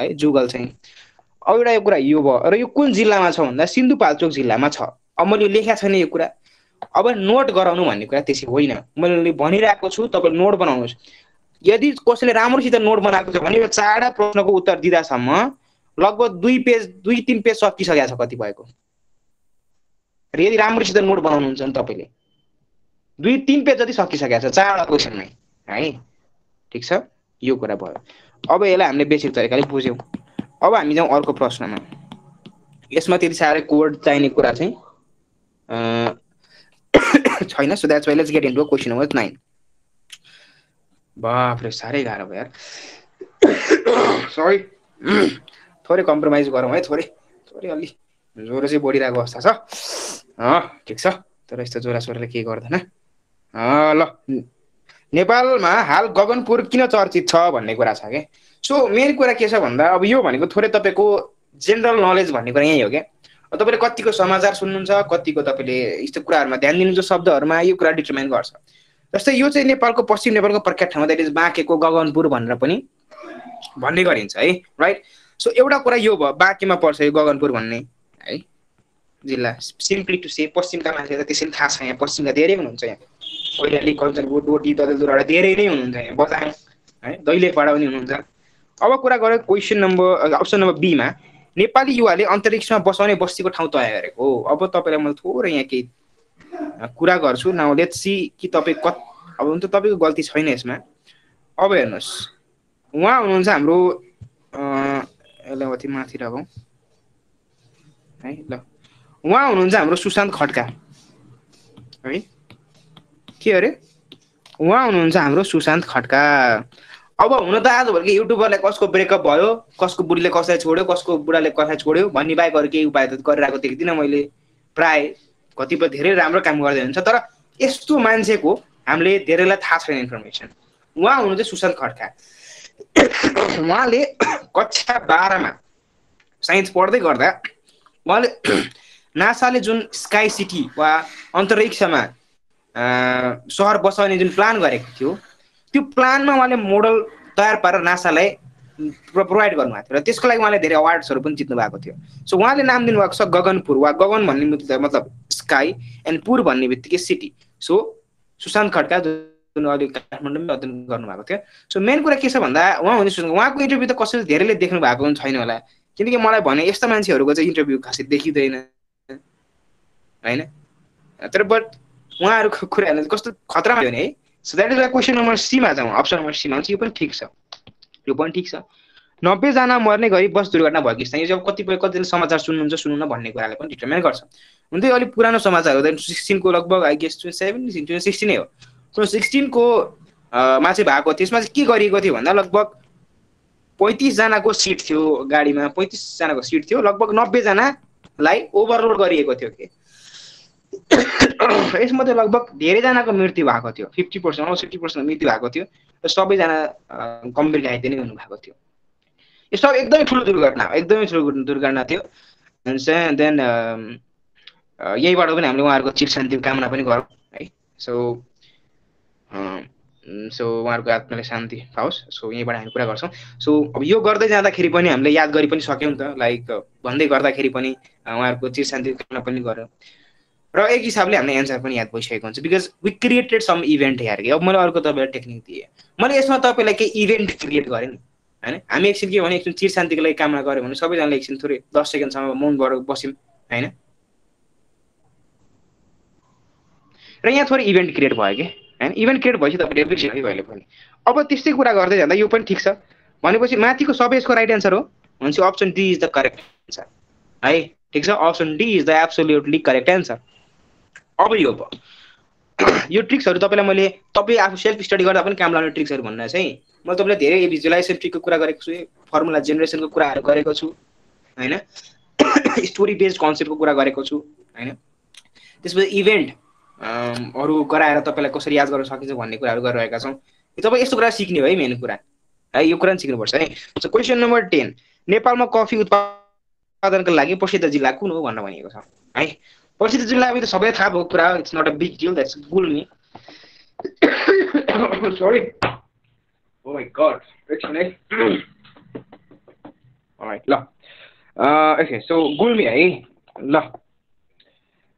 है जुगल चाहिँ अब एउटा यो कुरा यो भयो र यो कुन जिल्लामा छ भन्दा सिन्धुपाल्चोक जिल्लामा छ। अब मैले लेख्या छैन यो कुरा, अब नोट गराउनु भन्ने कुरा त्यसै होइन, मैले भनिरहेको छु तपाईले नोट बनाउनुस्। यदि कसैले राम्रोसित नोट बनाएको छ भने यो चारवटा प्रश्नको उत्तर दिदासम्म लगभग दुई पेज दुई तीन पेज सकिसकेको छ कति भएको। यदि राम्रोसित नोट बनाउनुहुन्छ नि तपाईले दुई तीन पेज जति सकिसकेको छ चारवटा क्वेशनमै, है ठीक छ। यो कुरा भयो। अब यसलाई हामीले बेसिक तरिकाले बुझ्यौ। अब हामी जाउँ अर्को प्रश्नमा। यसमा त्यति साह्रै कोड चाहिने कुरा चाहिँ छैन, so that's why let's get into question number nine. बाफ रे साह्रै गाह्रो भयो यार, सरी थोरै कम्प्रोमाइज गरौँ है, थोरै थोरै अलि ज्वरो चाहिँ बढिरहेको अवस्था छ। अँ ठिक छ, तर यस्तो ज्वरो सोरोले के गर्दैन। ल, नेपालमा हाल गगनपुर किन चर्चित छ भन्ने कुरा छ के। सो मेन कुरा के छ भन्दा अब यो भनेको थोरै तपाईँको जेनरल नलेज भन्ने कुरा यही हो क्या। तपाईँले कतिको समाचार सुन्नुहुन्छ, कतिको तपाईँले यस्तो कुराहरूमा ध्यान दिनुहुन्छ, शब्दहरूमा यो कुरा डिटर्माइन गर्छ। जस्तै यो चाहिँ नेपालको पश्चिम नेपालको प्रख्यात ठाउँमा त्यसले बाँकेको गगनपुर भनेर पनि भन्ने गरिन्छ है, राइट। सो एउटा कुरा यो भयो, बाँकेमा पर्छ यो गगनपुर भन्ने है जिल्ला। सिम्पली टु से पश्चिमका मान्छेहरू त्यसैले थाहा छ, यहाँ पश्चिमका धेरै हुनुहुन्छ, यहाँ कोइराली कञ्चनपुर डोटी दलदुराबाट धेरै नै हुनुहुन्छ, यहाँ बजाङ है दैलेपाडा पनि हुनुहुन्छ। अब कुरा गरौँ क्वेसन नम्बर अप्सन नम्बर बीमा, नेपाली युवाले अन्तरिक्षमा बसाउने बस्तीको ठाउँ तयार गरेको। अब तपाईँलाई म थोरै यहाँ केही कुरा गर्छु, नाउ लेट्स सी कि तपाईँ कत अब हुन त तपाईँको गल्ती छैन यसमा। अब हेर्नुहोस्, उहाँ हुनुहुन्छ हाम्रो यसलाई माथि माथि राखौँ है, ल उहाँ हुनुहुन्छ हाम्रो सुशान्त खड्का है, के अरे उहाँ हुनुहुन्छ हाम्रो सुशान्त खड्का। अब हुन त आजभोलि युट्युबरलाई कसको ब्रेकअप भयो, कसको बुढीले कसलाई छोड्यो, कसको बुढाले कसलाई छोड्यो भन्ने बाहेक अरू केही उपाय त गरिरहेको देख्दिनँ मैले। प्राय कतिपय धेरै राम्रो काम गर्दै हुन्छ, तर यस्तो मान्छेको हामीले धेरैलाई थाहा छैन इन्फर्मेसन। उहाँ हुनु चाहिँ सुशान्त खड्का। उहाँले कक्षा बाह्रमा साइन्स पढ्दै गर्दा उहाँले नासाले जुन स्काई सिटी वा अन्तरिक्षमा सहर बसाउने जुन प्लान गरेको थियो, त्यो प्लानमा उहाँले मोडल तयार पारेर नासालाई प्रोभाइड गर्नुभएको थियो र त्यसको लागि उहाँले धेरै अवार्ड्सहरू पनि जित्नु भएको थियो। सो उहाँले नाम दिनुभएको छ गगनपुर, वा गगन भन्ने मतलब स्काई एन्ड पुर भन्ने बित्तिकै सिटी। सो सुशान्त खड्का जुन अहिले काठमाडौँमा अध्ययन गर्नुभएको थियो। सो मेन कुरा के छ भन्दा उहाँ हुने सुशान्त, उहाँको इन्टरभ्यू त कसैले धेरैले देख्नु भएको छैन होला, किनकि मलाई भने यस्ता मान्छेहरूको चाहिँ इन्टरभ्यू खासै देखिँदैन होइन, तर बट उहाँहरूको कुरा कस्तो खतरामा हो नि है। So that is why question number सीमा जाउँ, अप्सन नम्बर सीमा यो पनि ठिक छ, यो पनि ठिक छ। नब्बेजना मर्ने गरी बस दुर्घटना भएको स्थान, यो चाहिँ कतिपय कतिले समाचार सुन्नुहुन्छ सुन्नु भन्ने कुराले पनि डिटर्मिन गर्छ। हुन त अलिक पुरानो समाचार हो, सिक्सटिनको लगभग आई गेस सेभेन्टिन सिक्सटिन नै हो। सो सिक्सटिनको मा चाहिँ भएको त्यसमा चाहिँ के गरिएको थियो भन्दा लगभग पैँतिसजनाको सिट थियो गाडीमा, पैँतिसजनाको सिट थियो, लगभग नब्बेजनालाई ओभरलोड गरिएको थियो कि। यसमध्ये लगभग धेरैजनाको मृत्यु भएको थियो, फिफ्टी पर्सेन्ट अरू सिक्सटी पर्सेन्ट मृत्यु भएको थियो र सबैजना गम्भीर घाइते नै हुनुभएको थियो। यो सब एकदमै ठुलो दुर्घटना, एकदमै ठुलो दुर्घटना थियो। देन यहीबाट पनि हामीले उहाँहरूको चिर शान्तिको कामना पनि गरौँ है। सो सो उहाँहरूको आत्माले शान्ति पाओस्, सो यहीँबाट हामी कुरा गर्छौँ। सो अब यो गर्दै जाँदाखेरि पनि हामीले याद गरि पनि सक्यौँ नि त, लाइक भन्दै गर्दाखेरि पनि उहाँहरूको चिर शान्तिको कामना पनि गऱ्यौँ र एक हिसाबले हामीले एन्सर पनि याद भइसकेको हुन्छ, because we created some event here कि। अब मैले अर्को तपाईँलाई टेक्निक दिएँ, मैले यसमा तपाईँलाई केही इभेन्ट क्रिएट गरेँ नि होइन। हामी एकछिन के भने एकछिन चिर शान्तिको लागि कामना गऱ्यौँ भने सबैजनाले एकछिन थोरै दस सेकेन्डसम्म मौन गरेर बस्यौँ होइन, र यहाँ थोरै इभेन्ट क्रिएट भयो कि होइन। इभेन्ट क्रिएट भएपछि तपाईँले एप्रिसिएट भयो पनि। अब त्यस्तै कुरा गर्दै जाँदा यो पनि ठिक छ, भनेपछि माथिको सबै यसको राइट एन्सर हो भनेपछि option D is the correct answer है, ठिक छ। Option D is the absolutely correct answer. अब यो भयो, यो ट्रिक्सहरू तपाईँलाई मैले तपाईँ आफू सेल्फ स्टडी गर्दा पनि काम लाउने ट्रिक्सहरू भन्दा चाहिँ मैले तपाईँलाई धेरै भिजुअलाइजेसन ट्रिकको कुरा गरेको छु, फर्मुला जेनेरेसनको कुराहरू गरेको छु होइन, स्टोरी बेस्ड कन्सेप्टको कुरा गरेको छु होइन, त्यसपछि इभेन्टहरू गराएर तपाईँलाई कसरी याद गर्न सकिन्छ भन्ने कुराहरू गरिरहेका छौँ। तपाईँ यस्तो कुरा सिक्ने हो है, मेन कुरा है यो कुरा सिक्नुपर्छ है। सो क्वेसन नम्बर टेन, नेपालमा कफी उत्पादनका लागि प्रसिद्ध जिल्ला कुन हो भनेर भनिएको छ है। प्रसिद्ध जिल्ला त सबै थाहा भएको कुरा, it's not a big deal, that's Gulmi sorry oh my God, एकछिन है। ऑलराइट ल Okay, so Gulmi hai. La.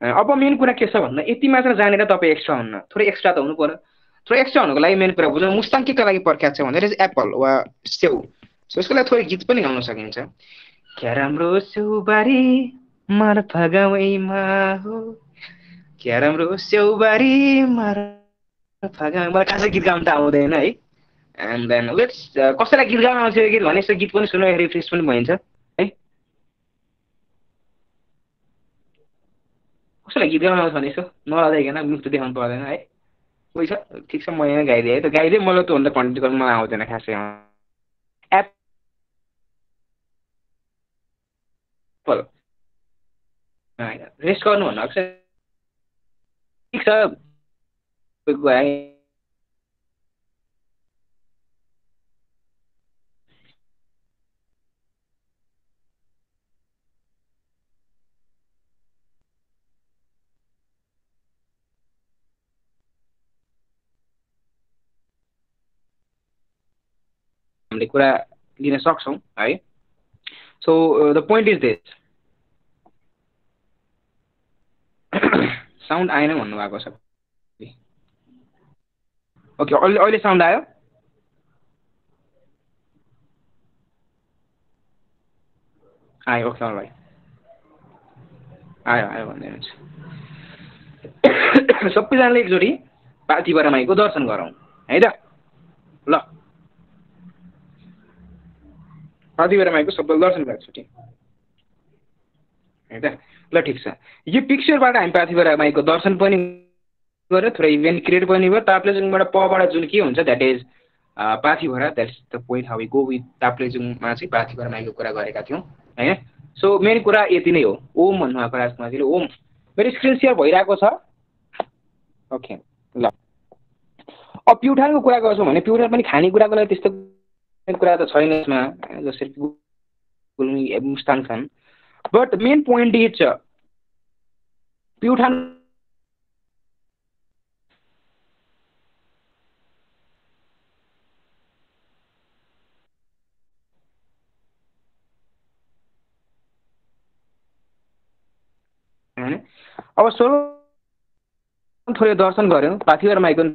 अब मेन कुरा के छ भन्दा यति मात्र जानेर तपाई एक्स्ट्रा हुन्न थोरै एक्स्ट्रा त हुनु पर्यो थोरै एक्स्ट्रा हुनुको लागि मेन कुरा बुझ्नु मुस्ताङ केका लागि पर्ख्याछ भने इज एप्पल वा सेउ सो यसको लागि थोरै गीत पनि गाउन सकिन्छ क्या राम्रो सेउबारी मार फगावैमा हो क्या राम्रो सेउबारी मार फगावैमा खास गीत गाउन त आउँदैन है एन्ड देन लेट्स कसैलाई गीत गाउन आउँछ गीत भनेसो गीत पनि सुन्नु रिफ्रेश पनि भइन्छ Like you don't have any so no, they can move to the on bother night. We take some way and guide it. The guide him all to on the quantity of my out and I have to Apple. Risk or no, no, it's a big way. Right? So uh, the point is this sound I know one okay all, all the sound I I okay all right I I want it so please and like sorry party bar my go darshan garau haida la आदि बेर micro सबै दर्शन गर्छ T हैन त ल ठीक छ यो पिक्चर बाट हामी पाथि बेर माइको दर्शन पनि गरे थोरै इभेन्ट क्रिएट पनि भयो ताप्लेजुङबाट पबाट जुन के हुन्छ दैट इज पाथि भरा that's the point how we go with ताप्लेजुङमा चाहिँ पाथि बेर माइको कुरा गरेका थियौ हैन सो मेन कुरा यति नै हो ओम भन्नु भएको राजमा चाहिँ ओम मेरो स्क्रिन शेयर भइराको छ ओके ल अब प्युठानको कुरा गर्छौ भने प्युठान पनि खाने कुराको लागि त्यस्तो But the main point is Pyuthan our solo through Dorson Goran, Pathir Michael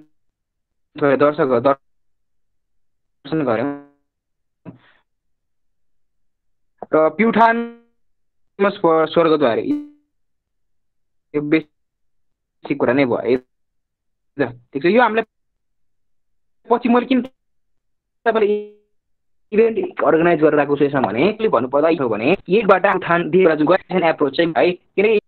through Dorson Goran. र प्युठान मस स्वर्गद्वार यो बेसिक कुरा नै भयो ठीक छ यो हामीले पछि मैले किन तपाईले इभेन्ट अर्गनाइज गरेर राखेको छु भने के भन्नु पर्दा यो भने एकबाट प्युठान दिएर जुन गएन एप्रोच चाहिँ है किन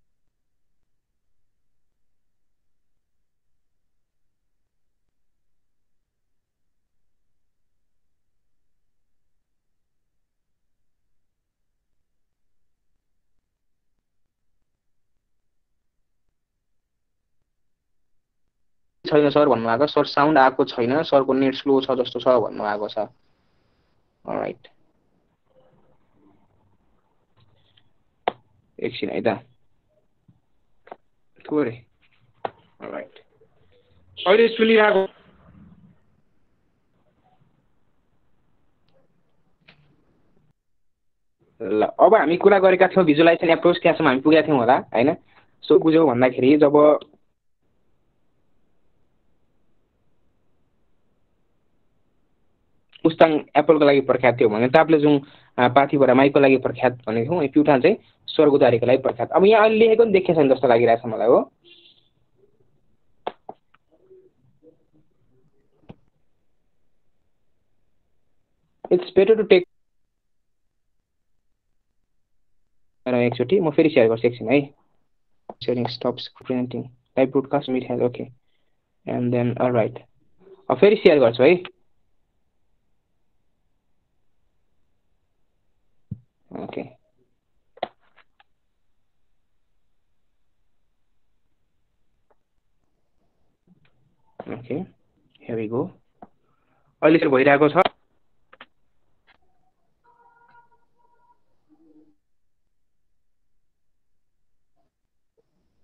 छैन सर भन्नु भएको सर साउन्ड आको छैन सरको नेट स्लो छ जस्तो छ भन्नु भएको छ अलराइट एकछिन है त थोरै अलराइट अहिले सुनिराको ल अब हामी कुरा गरेका थियौ भिजुअलाइजेसन एप्रोच त्यसमा हामी पुगेका थियौ होला हैन सो बुझ्यौ भन्दाखेरि जब मुस्ताङ एप्पलको लागि प्रख्यात थियो भने ताप्लेजुङ पाथिभरा माइको लागि प्रख्यात भनेको हो अनि प्युठान चाहिँ स्वर्गद्वारीको लागि प्रख्यात अब यहाँ अहिले लेखेको देख्या छैन जस्तो लागिरहेछ मलाई हो इट्स बेटर टु टेक र एकचोटी म फेरि शेयर गर्छु एकछिन है sharing stops printing live broadcast meet has okay and then alright अब फेरि शेयर गर्छु है Okay. Okay. Here we go. All this boy goes up.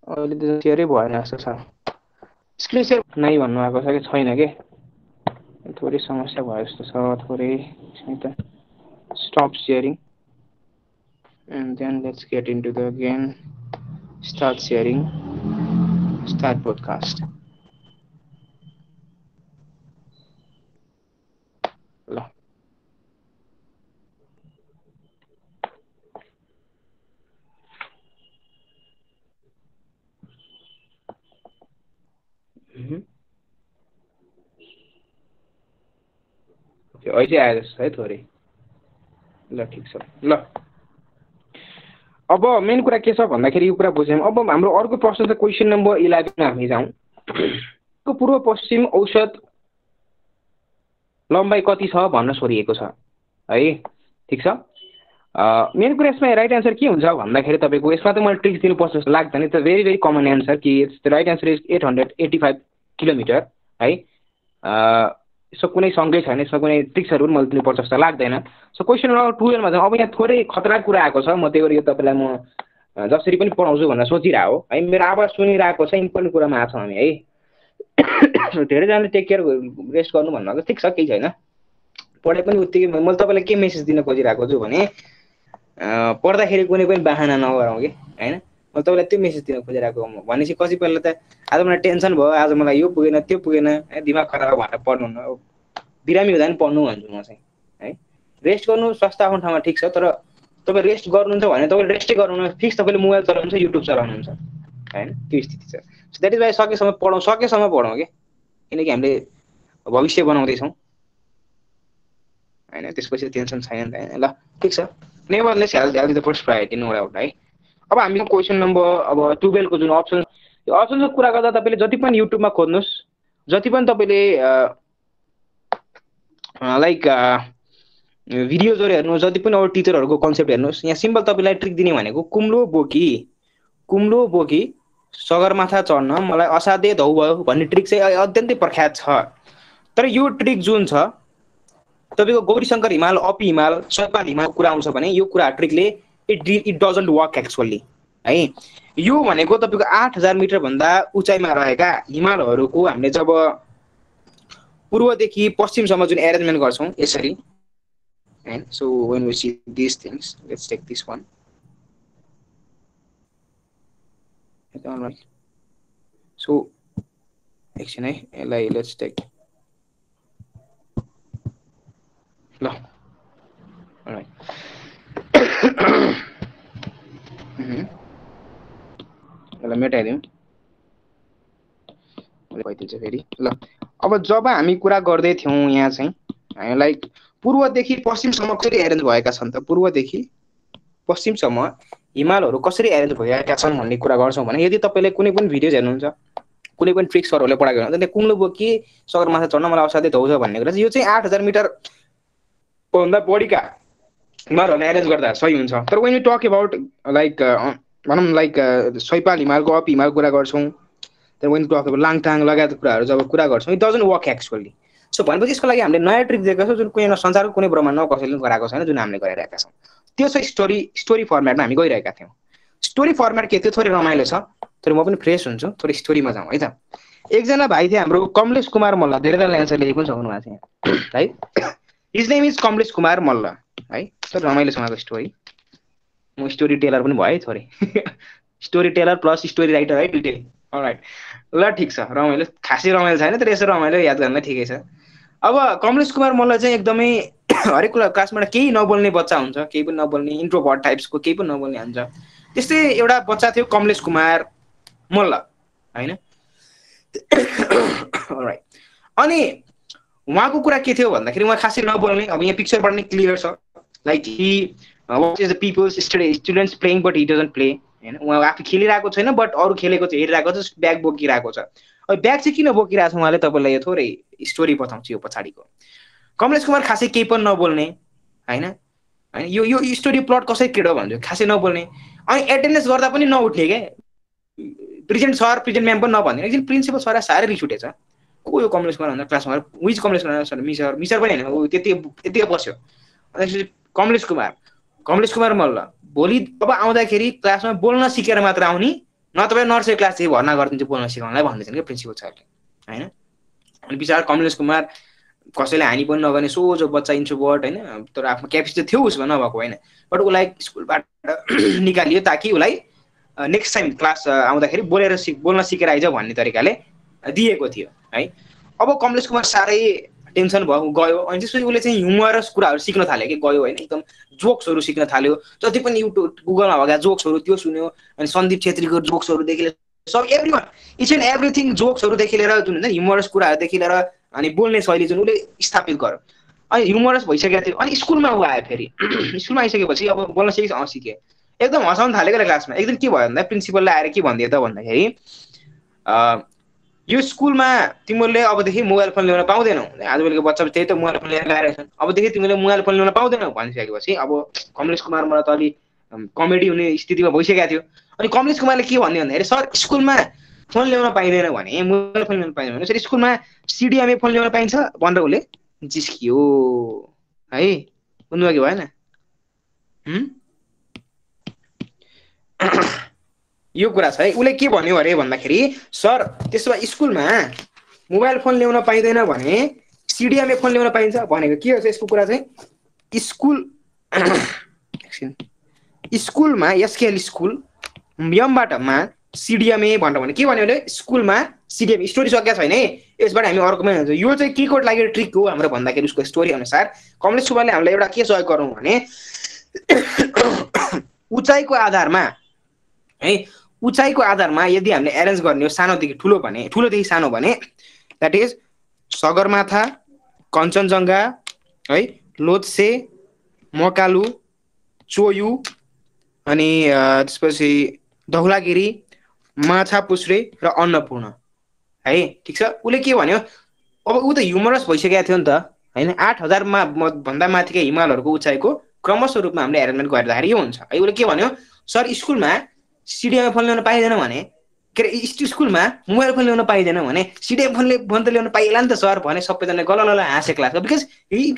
All this theory boy has a son. Excuse me, I was like, it's fine again. It's very summer. So, sorry. Stop sharing. and then let's get into the game. Start sharing. Start podcast. Hello. Mm-hmm. Okay, अहिले आएर है थोरै ल ठीक छ ल अब main कुरा के छ भन्दाखेरि यो कुरा बुझ्यौं अब हाम्रो अर्को प्रश्न छ क्वेशन नम्बर एघार मा हामी जाउँ को पूर्व पश्चिम औसत लम्बाई कति छ भन्न सोधिएको छ है ठीक छ मेन कुरा यसमा राइट आन्सर के हुन्छ भन्दाखेरि तपाईको यसमा त मैले ट्रिक्स दिनु पर्छ जस्तो लाग्दैन त भेरी भेरी कमन आन्सर कि the right answer is eight hundred eighty-five किलोमिटर है सो कुनै सँगै छैन यसमा कुनै ट्रिक्सहरु पनि मैले दिनु पर्छ जस्तो लाग्दैन सो क्वेशन नम्बर बाह्र मा अब यहाँ थोरै खतरा कुरा आएको छ म त्यही गरी यो तपाईलाई म जसरी पनि पढाउँछु भनेर सोचिरा हो है मेरो आवाज सुनिराको छ इम्पोर्टेन्ट कुरामा आछौं हामी है धेरै जनाले टेक केयर रेस्ट गर्नु भन्नु भएको ठीक छ केही छैन पढे पनि उत्तिकै मैले तपाईलाई के मेसेज दिन खोजिराको छु भने पढ्दाखेरि कुनै पनि बहाना नगरौँ के हैन म तपाईलाई त्यो मेसेज दिन खोजिराको म भनेसी कसै पहिला त आज मलाई टेन्सन भयो आज मलाई यो पुगेन त्यो पुगेन है दिमाग खराब भएर पढ्नु न बिरामी हुँदा नि पढ्नु भन्छु म चाहिँ है रेस्ट गर्नु स्वास्थ्य आफ्नो ठाउँमा ठीक छ तर तपाई रेस्ट गर्नुहुन्छ भने तपाई रेस्टै गर्नु फिक्स तपाईले मोबाइल चलाउनुहुन्छ युट्युब चलाउनुहुन्छ हैन त्यो स्थिति छ सो दैट इज वाइ सकेसम्म पढौँ सकेसम्म पढौँ के किनकि हामीले भविष्य बनाउँदै छौँ हैन त्यसपछि टेन्सन छैन त हैन ल ठीक छ nevertheless health health is the first priority no doubt है अब हामी क्वेशन नम्बर अब बाह्र को जुन अप्सन यो अप्सनको कुरा गर्दा तपाईले जति पनि युट्युब मा खोज्नुस् जति पनि तपाईले लाइक भिडियोजहरु हेर्नुस् जति पनि अरु टिचरहरुको कन्सेप्ट हेर्नुस् यहाँ सिम्पल तपाईलाई ट्रिक दिने भनेको कुम्लो बोकी कुम्लो बोकी सगरमाथा चढ्न मलाई असाध्यै धौ भयो भन्ने ट्रिक चाहिँ अत्यन्तै प्रख्यात छ तर यो ट्रिक जुन छ तपाईको गौरीशंकर हिमाल अपी हिमाल सयपाल हिमाल कुरा आउँछ भने यो कुरा ट्रिकले it it doesn't work actually है यो भनेको तपाईको आठ हजार मिटर भन्दा उचाइमा रहेका हिमालहरुको हामीले जब पूर्वदेखि पश्चिमसम्म जुन अरेन्जमेन्ट गर्छौं यसरी and so when we see these things let's take this one all right so action eh let's take no all right mhm la metaideu पैंतालीस छ फेरि ल अब जब हामी कुरा गर्दै थियौ यहाँ चाहिँ हामी लाइक पूर्वदेखि पश्चिमसम्म कसरी एरेन्ज भएका छन् त पूर्वदेखि पश्चिमसम्म हिमालहरू कसरी एरेन्ज भएका छन् भन्ने कुरा गर्छौं भने यदि तपाईले कुनै पनि भिडियोज हेर्नुहुन्छ कुनै पनि ट्रिक्सहरुले पढाएको हुन्छ नि कुम्लो बोकी सगरमाथा चढ्न मलाई असाध्यै धौ छ भन्ने कुरा यो चाहिँ आठ हजार मिटर भन्दा बढीका हिमालहरूले एरेन्ज गर्दा सही हुन्छ तर when we talk about like भनौं लाइक सयपाल हिमालको अप हिमाल कुरा गर्छौं then when we talk about लाङटाङ लगायत कुराहरु जब कुरा गर्छौं it doesn't work actually so भनेपछि यसको लागि हामीले नयाँ ट्रिक दिएको छ जुन कुनै संसारको कुनै ब्रह्माण्डमा कसैले गराएको छैन जुन हामीले गरिरहेका छौं त्यो चाहिँ स्टोरी स्टोरी फर्मेटमा हामी गइरहेका थियौ स्टोरी फर्मेट के त्यो थोरै रमाइलो छ तर म पनि फ्रेश हुन्छु थोरै स्टोरीमा जाऊ है त एकजना भाइ थिए हाम्रो कमलेश कुमार मल्ल धेरैले आन्सर लेखेको छ हुनु भएको छ है his name is Kamlesh Kumar Malla है सो रमाइलो छ उहाँको स्टोरी म स्टोरी टेलर पनि भए थोरै story teller plus story writer है दुईटै अलराइट ल ठीक छ रमाइलो खासै रमाइलो छैन तर यसो रमाइलो याद गर्न ठिकै छ अब कमलेश कुमार मल्ल चाहिँ एकदमै हरेक कुरा क्लासमा केही नबोल्ने बच्चा हुन्छ केही पनि नबोल्ने इन्ट्रोभर्ट टाइप्सको केही पनि नबोल्ने हुन्छ त्यस्तै एउटा बच्चा थियो कमलेश कुमार मल्ल हैन अलराइट अनि उहाँको कुरा के थियो भन्दाखेरि उहाँ खासै नबोल्ने अब यहाँ पिक्चरबाट नै क्लियर छ like he watch is the people's students playing but he doesn't play हैन उहाँ आफै खेलिरहेको छैन बट अरू खेलेको चाहिँ हेरिरहेको छ ब्याग बोकिरहेको छ अब ब्याग चाहिँ किन बोकिरहेको छ उहाँले तपाईलाई यो थोरै स्टोरी बताउँछु यो पछाडीको कमलेश कुमार खासै केही पनि नबोल्ने हैन हैन यो यो स्टोरी प्लट कसरी क्रिएट हो भन्छु खासै नबोल्ने अनि एटेन्डेन्स गर्दा पनि नउठ्ने के प्रेजेन्ट सर प्रेजेन्ट म्याम पनि नभन्दिन एकदिन प्रिन्सिपल सरले सारै रिस उठेछ को यो कमलेश कुमार भनेर क्लासमा विच कमलेश कुमार सर मिसर मिसर पनि हैन उ त्यति त्यति बस्यो अनि कमलेश कुमार कमलेश कुमार मल्ल भोलि अब आउँदाखेरि क्लासमा बोल्न सिकेर मात्र आउने नत्र नर्सरी क्लास चाहिँ भर्ना गरिदिन्छु बोल्न सिकाउनलाई भन्दैछन् के प्रिन्सिपल सरले हैन अनि विचार कमलेश कुमार कसैले हानि पनि नगर्ने सो जो बच्चा इन्ट्रोभर्ट हैन तर आफ्नो क्यापेसिटी थियो उसमा नभको हैन बट उलाई स्कुलबाट निकालियो ताकि उलाई नेक्स्ट टाइम क्लास आउँदाखेरि बोलेर सिक बोल्न सिकेर आइज भन्ने तरिकाले दिएको थियो है। अब कमलेश कुमार सारै टेन्सन भयो गयो अनि त्यसपछि उले चाहिँ ह्युमरस कुराहरु सिक्न थाल्यो के गयो हैन एकदम जोक्सहरु सिक्न थाल्यो जति पनि युट्युब गुगलमा भएका जोक्सहरु त्यो सुन्यो अनि सन्दीप छेत्रीको जोक्सहरु देखिले सब एभ्रीवन इच एन्ड एभ्रीथिङ जोक्सहरु देखिलेर जुन हुन्छ ह्युमरस कुराहरु देखिलेर अनि बोल्ने शैली जुन उले स्थापित गर्यो अनि ह्युमरस भइसक्यो त्यो अनि स्कुलमा उ आयो फेरि स्कुलमा आइसकेपछि अब बोल्न सिक्यो अ सिक्यो एकदम हसाउन थालेको क्लासमा एकदिन के भयो भन्दा प्रिन्सिपलले आएर के भन्दियो त भन्दाखेरि अ यो स्कुलमा तिमीले अब देखि मोबाइल फोन ल्याउन पाउँदैनौ आजकलको बच्चाले त्यही त मोबाइल फोन लिएर गइरहेछन् अब देखि तिमीले मोबाइल फोन ल्याउन पाउँदैनौ भनिसकेपछि अब कमलेश कुमार मलाई त अलि कमेडी हुने स्थितिमा भइसकेको थियो अनि कमलेश कुमारले के भन्ने भन्दाखेरि सर स्कुलमा फोन ल्याउन पाइदैन भने मोबाइल फोन ल्याउन पाइदैन भने सर स्कुलमा सिडिएमए फोन ल्याउन पाइन्छ भनेर उले जिस्कियो है बुझ्नु भयो हैन हम यो कुरा छ है उले के भन्यो अरे भन्दाखेरि सर त्यसो स्कुलमा मोबाइल फोन ल्याउन पाइदैन भने सिडिएमए फोन ल्याउन पाइन्छ भनेको के हो यसको कुरा चाहिँ स्कुल एकछिन स्कुलमा एसकेएल स्कुल एम बाट मा सिडिएमए भन्नु भने के भन्यो भने स्कुलमा सिडिएम स्टोरी सकेको छैन है यसबाट हामी अर्कोमा हुन्छ यो चाहिँ के को लागि ट्रिक हो हाम्रो भन्दाखेरि उसको स्टोरी अनुसार कमलेश कुमारले हामीलाई एउटा के सहयोग गर्नु भने उचाइको आधारमा है उचाइको आधारमा यदि हामीले एरेन्ज गर्ने हो सानो देखि ठुलो भने ठुलो देखि सानो भने दैट इज सगरमाथा कञ्चनजङ्घा है लोत्से मकालु चोयु अनि त्यसपछि धौलागिरी माछापुछ्रे र अन्नपूर्ण है ठीक छ। उले के भन्यो अब उ त ह्युमरस भइसकेको थियो नि त हैन आठ हजार मा भन्दा माथिकै हिमालहरुको उचाइको क्रमशः रूपमा हामीले एरेन्जमेन्ट गर्दाखेरि यो हुन्छ है। उले के भन्यो सर स्कुलमा सिडिएम फोन ल्याउन पाइदैन भने के स्कुलमा मोबाइल फोन ल्याउन पाइदैन भने सिडिएम फोनले फोन त ल्याउन पाइएला नि त सर भने सबैजनाले गललल हाँसे क्लासको because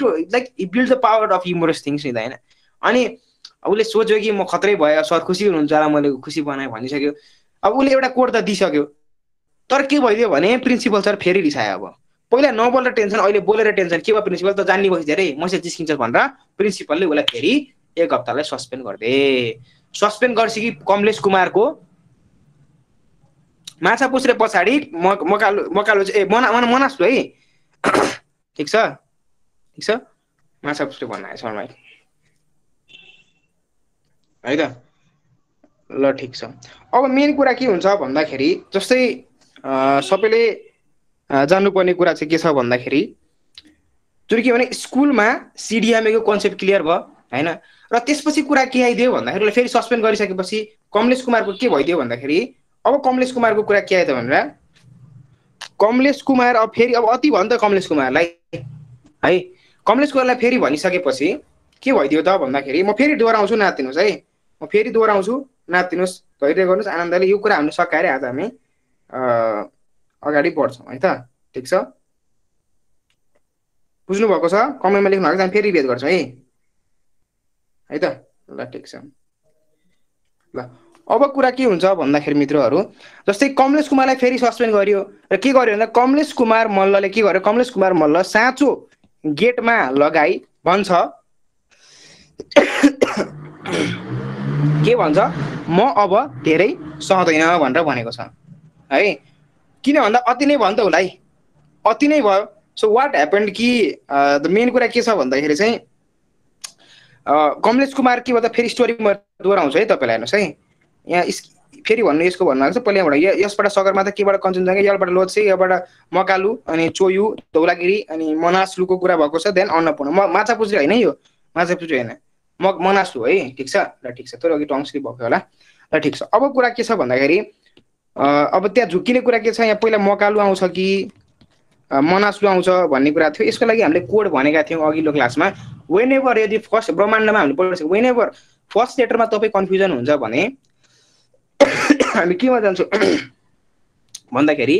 like e build the power of humorous things नि त हैन। अनि उसले सोच्यो कि म खतरै भयो सर खुसी हुनुहुन्छ होला मैले खुसी बनाएँ भनिसक्यो। अब उसले एउटा कोड त दिइसक्यो तर के भइदियो भने प्रिन्सिपल सर फेरि रिसायो। अब पहिला नबोलेर टेन्सन अहिले बोलेर टेन्सन के भयो प्रिन्सिपल त जान्ने भइसक्यो रे मसँग जिस्किन्छ भनेर प्रिन्सिपलले उसलाई फेरि एक हप्तालाई सस्पेन्ड गर्दे। सस्पेन्ड गर्छ कि कमलेश कुमारको माछापुछ्रे पछाडी मकालु मकालु ए मना मनास्लु है ठीक छ ठीक छ माछापुछ्रे भन्नु आएछ मलाई है त ल ठीक छ। अब मेन कुरा के हुन्छ भन्दाखेरि जस्तै सबैले जान्नुपर्ने कुरा चाहिँ के छ भन्दाखेरि जुन के भने स्कुलमा सिडिएमए को कन्सेप्ट क्लियर भयो हैन र त्यसपछि कुरा के आइदियो भन्दाखेरि फेरि सस्पेन्ड गरिसकेपछि कमलेश कुमारको के भइदियो भन्दाखेरि अब कमलेश कुमारको कुरा के आयो त भनेर कमलेश कुमार अब फेरि अब अति भन्छ कमलेश कुमारलाई है। कमलेश कुमारलाई फेरि भनिसकेपछि के भइदियो त भन्दाखेरि म फेरि दोहोऱ्याउँछु नातिनुहोस् है म फेरि दोहोऱ्याउँछु नातिनुहोस् धैर्य गर्नुहोस् आनन्दले यो कुरा हामीले सकाएर आज हामी अगाडि बढ्छौँ है त ठीक छ। बुझ्नु भएको छ कमेन्टमा लेख्नु भएको छ हामी फेरि भेट गर्छौँ है है त ल ठीक छ। ल अब कुरा के हुन्छ भन्दाखेरि मित्रहरू जस्तै कमलेश कुमारलाई फेरि सस्पेन्ड गरियो र के गर्यो भन्दा कमलेश कुमार मल्लले के गर्यो कमलेश कुमार मल्ल साँचो गेटमा लगाई भन्छ के भन्छ म अब धेरै सहदैन भनेर भनेको छ है। किन भन्दा अति नै भन्छ उसलाई अति नै भयो। सो वाट ह्यापन्ड कि द मेन कुरा के छ भन्दाखेरि चाहिँ कमलेश कुमार के भन्दा फेरि स्टोरीमा दोहोऱ्याउँछ है तपाईँलाई हेर्नुहोस् है यहाँ फेरि भन्नु यसको भन्नु पहिला एउटा यो यसबाट सगरमाथा केबाट कञ्चनजङ्घा यहाँबाट लोत्से यहाँबाट मकालु अनि चोयु धौलागिरी अनि मनास्लुको कुरा भएको छ देन अन्नपूर्ण म माछापुछ्रे होइन यो माछापुछ्रे होइन म मनास्लु है ठिक छ ल ठिक छ तर अघि टङ्सले भएको होला ल ठिक छ। अब कुरा के छ भन्दाखेरि अब त्यहाँ झुक्किने कुरा के छ यहाँ पहिला मकालु आउँछ कि मनास्लु आउँछ भन्ने कुरा थियो। यसको लागि हामीले कोड भनेका थियौँ अघिल्लो क्लासमा वेनेभर यदि फर्स्ट ब्रह्माण्डमा हामीले पढेको छ वेनेभर फर्स्ट लेटरमा तपाईँ कन्फ्युजन हुन्छ भने हामी केमा जान्छौँ भन्दाखेरि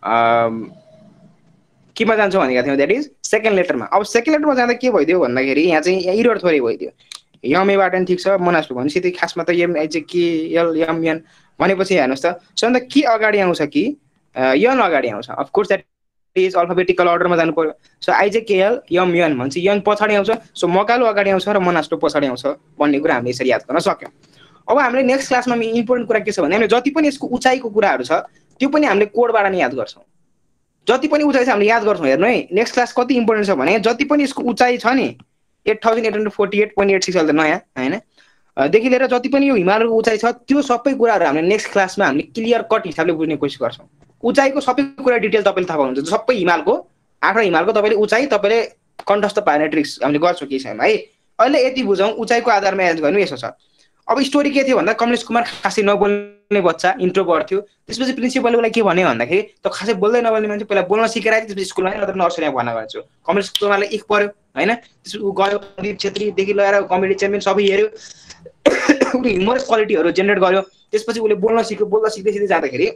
केमा जान्छौँ भनेका थियौँ द्याट इज सेकेन्ड लेटरमा। अब सेकेन्ड लेटरमा जाँदा के भइदियो भन्दाखेरि यहाँ चाहिँ यहाँ इरर थोरै भइदियो यमेबाट नि ठिक छ मनास्लु भनेपछि त्यो खासमा त M H K L M N भनेपछि हेर्नुहोस् त सबभन्दा के अगाडि आउँछ कि यन अगाडि आउँछ of course that is alphabetical order ma janu पर्यो. So I J K L M N भन्छ. N पछाडी आउँछ. So मकालु अगाडि आउँछ र मनास्लु पछाडी आउँछ भन्ने कुरा हामीले यसरी याद गर्न सक्यौ. अब हामीले नेक्स्ट क्लासमा इम्पोर्टेन्ट कुरा के छ भने हामीले जति पनि यसको उचाइको कुराहरु छ त्यो पनि हामीले कोडबाट नै याद गर्छौं. जति पनि उचाइ छ हामीले याद गर्छौं. हेर्नु है नेक्स्ट क्लास कति इम्पोर्टेन्ट छ भने जति पनि यसको उचाइ छ नि आठ हजार आठ सय अठचालीस पॉइंट आठ छः हो त नयाँ हैन देखि लिएर जति पनि यो हिमालको उचाइ छ त्यो सबै कुराहरु हामीले नेक्स्ट क्लासमा हामीले क्लियर कट हिसाबले बुझ्ने कोसिस गर्छौं. उचाइको सबै कुरा डिटेल तपाईले थाहा पाउनुहुन्छ. सबै हिमालको आठौं हिमालको तपाईले उचाइ तपाईले कन्टस्थ पाइनेट्रिक्स हामीले गर्छौं के छैन है. अहिले यति बुझौं उचाइको आधारमा याद गर्नु यसो छ. अब स्टोरी के थियो भन्दा कमलेश कुमार खासै नबोल्ने बच्चा इन्ट्रोभर्ट थियो. त्यसपछि प्रिन्सिपलले उलाई के भन्यो भन्दाखेरि त खासै बोल्दै नबोल्ने मान्छे पहिला बोल्न सिकाएर त्यसपछि स्कुलमा नत्र नर्सरीमा भर्ना गर्छु. कमलेश कुमारले इक पर्यो हैन. त्यसपछि उ गयो दीप क्षेत्री देखि लगाएर कमेडी च्याम्पियन सबै हेर्यो. उले ह्युमरस क्वालिटीहरु जेनेरेट गर्यो. त्यसपछि उले बोल्न सिक्यो. बोल्न सिक्दै सिक्दै जाँदाखेरि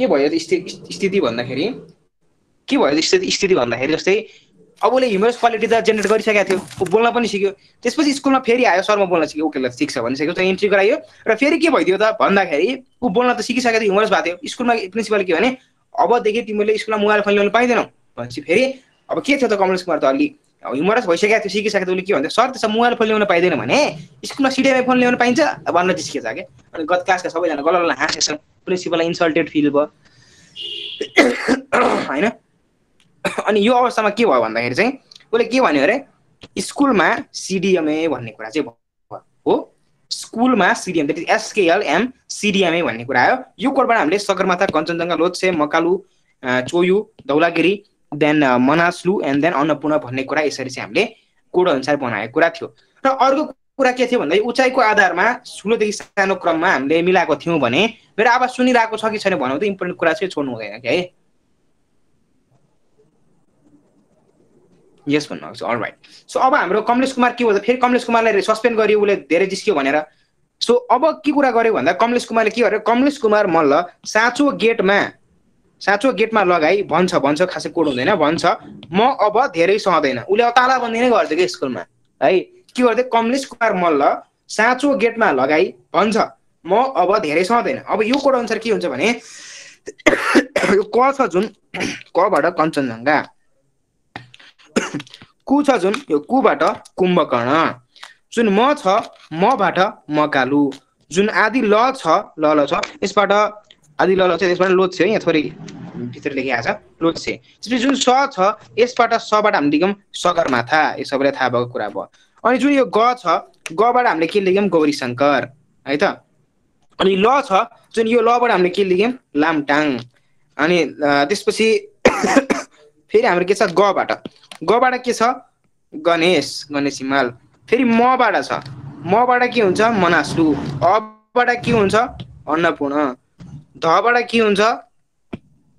के भयो स्थिति भन्दाखेरि के भयो स्थिति भन्दाखेरि जस्तै अब उले ह्युमरस क्वालिटी त जेनेरेट गरिसकेको थियो. उ बोल्न पनि सिक्यो. त्यसपछि स्कुलमा फेरि आयो सर म बोल्न सिके. ओके ल सिक्छ भनिसक्यो. त एन्ट्री गरायो र फेरि के भइदियो त भन्दाखेरि उ बोल्न त सिकिसकेको थियो. ह्युमरस भएको थियो. स्कुलमा प्रिन्सिपल के भने अबदेखि तिमीले स्कुलमा मोबाइल फोन ल्याउन पाइँदैनौ भन्छ. फेरि अब के थियो त कमलेश कुमार त अलि ह्युमरस भइसकेको थियो सिकिसकेको थियो. उले के भन्थ्यो सर त्यसो मोबाइल फोन ल्याउन पाइँदैन भने स्कुलमा सिडिएमै फोन ल्याउन पाइन्छ भन्न जिस्केछ के. अनि गत क्लासका सबैजना गलल हाँसेछन्. प्रिन्सिपललाई इन्सल्टेड फिल भयो हैन. अनि यो अवस्थामा के भयो भन्दाखेरि चाहिँ उले के भन्यो अरे स्कुलमा सीडीएमए भन्ने कुरा चाहिँ भयो हो. स्कुलमा CDM that is SKLM CDMA भन्ने कुरा आयो. यो कोडबाट हामीले सगरमाथा कञ्चनजङ्घा लोत्से मकालु Cho Oyu धौलागिरी then मनास्लु and then अन्नपूर्ण भन्ने कुरा यसरी चाहिँ हामीले कोड अनुसार बनाएको कुरा थियो. र अर्को कुरा के थियो भन्दा उचाइको आधारमा ठुलो देखि सानो क्रममा हामीले मिलाएको थियौं भने मेरो आवाज सुनिरहेको छ कि छैन भनौँ त इम्पोर्टेन्ट कुरा चाहिँ छोड्नु हुँदैन के है. यस भन्नुहुन्छ. अलराइट. सो अब हाम्रो कमलेश कुमार के भयो फेरि कमलेश कुमारलाई सस्पेन्ड गरियो उले धेरै जिस्क्यो भनेर. सो अब के कुरा गर्यो भन्दा कमलेश कुमारले के गर्यो कमलेश कुमार मल्ल साँचो गेटमा साँचो गेटमा लगाई भन्छ भन्छ खासै कोड हुँदैन भन्छ म अब धेरै सहदैन. उले तालाबन्दी नै गर्थ्यो के स्कुलमा है. के गर्थे कमलेश कुमार मल्ल साँचो गेटमा लगाई भन्छ म अब धेरै सहदैन. अब यो कोड अनुसार के हुन्छ भने यो क छ जुन क बाट कञ्चनजङ्घा कु छ जुन यो कुबाट कुम्भकर्ण जुन म छ मबाट मकालु जुन आदि ल छ ल ल छ यसबाट आदि ल ल छ यसबाट लोत्से है. यहाँ थोरै भित्र लेखिएको छ लोत्से. त्यसपछि जुन स छ यसबाट सबाट हामीले लेख्यौं सगरमाथा. यो सबैलाई थाहा भएको कुरा भयो. अनि जुन यो ग छ गबाट हामीले के लेख्यौं गौरी शङ्कर है त. अनि ल छ जुन यो लबाट हामीले के लेख्यौं लामटाङ. अनि त्यसपछि फेरि हाम्रो के छ गबाट गबाट के छ गणेश गणेश हिमाल. फेरि मबाट छ मबाट के हुन्छ मनास्लु. अबाट के हुन्छ अन्नपूर्ण. धबाट के हुन्छ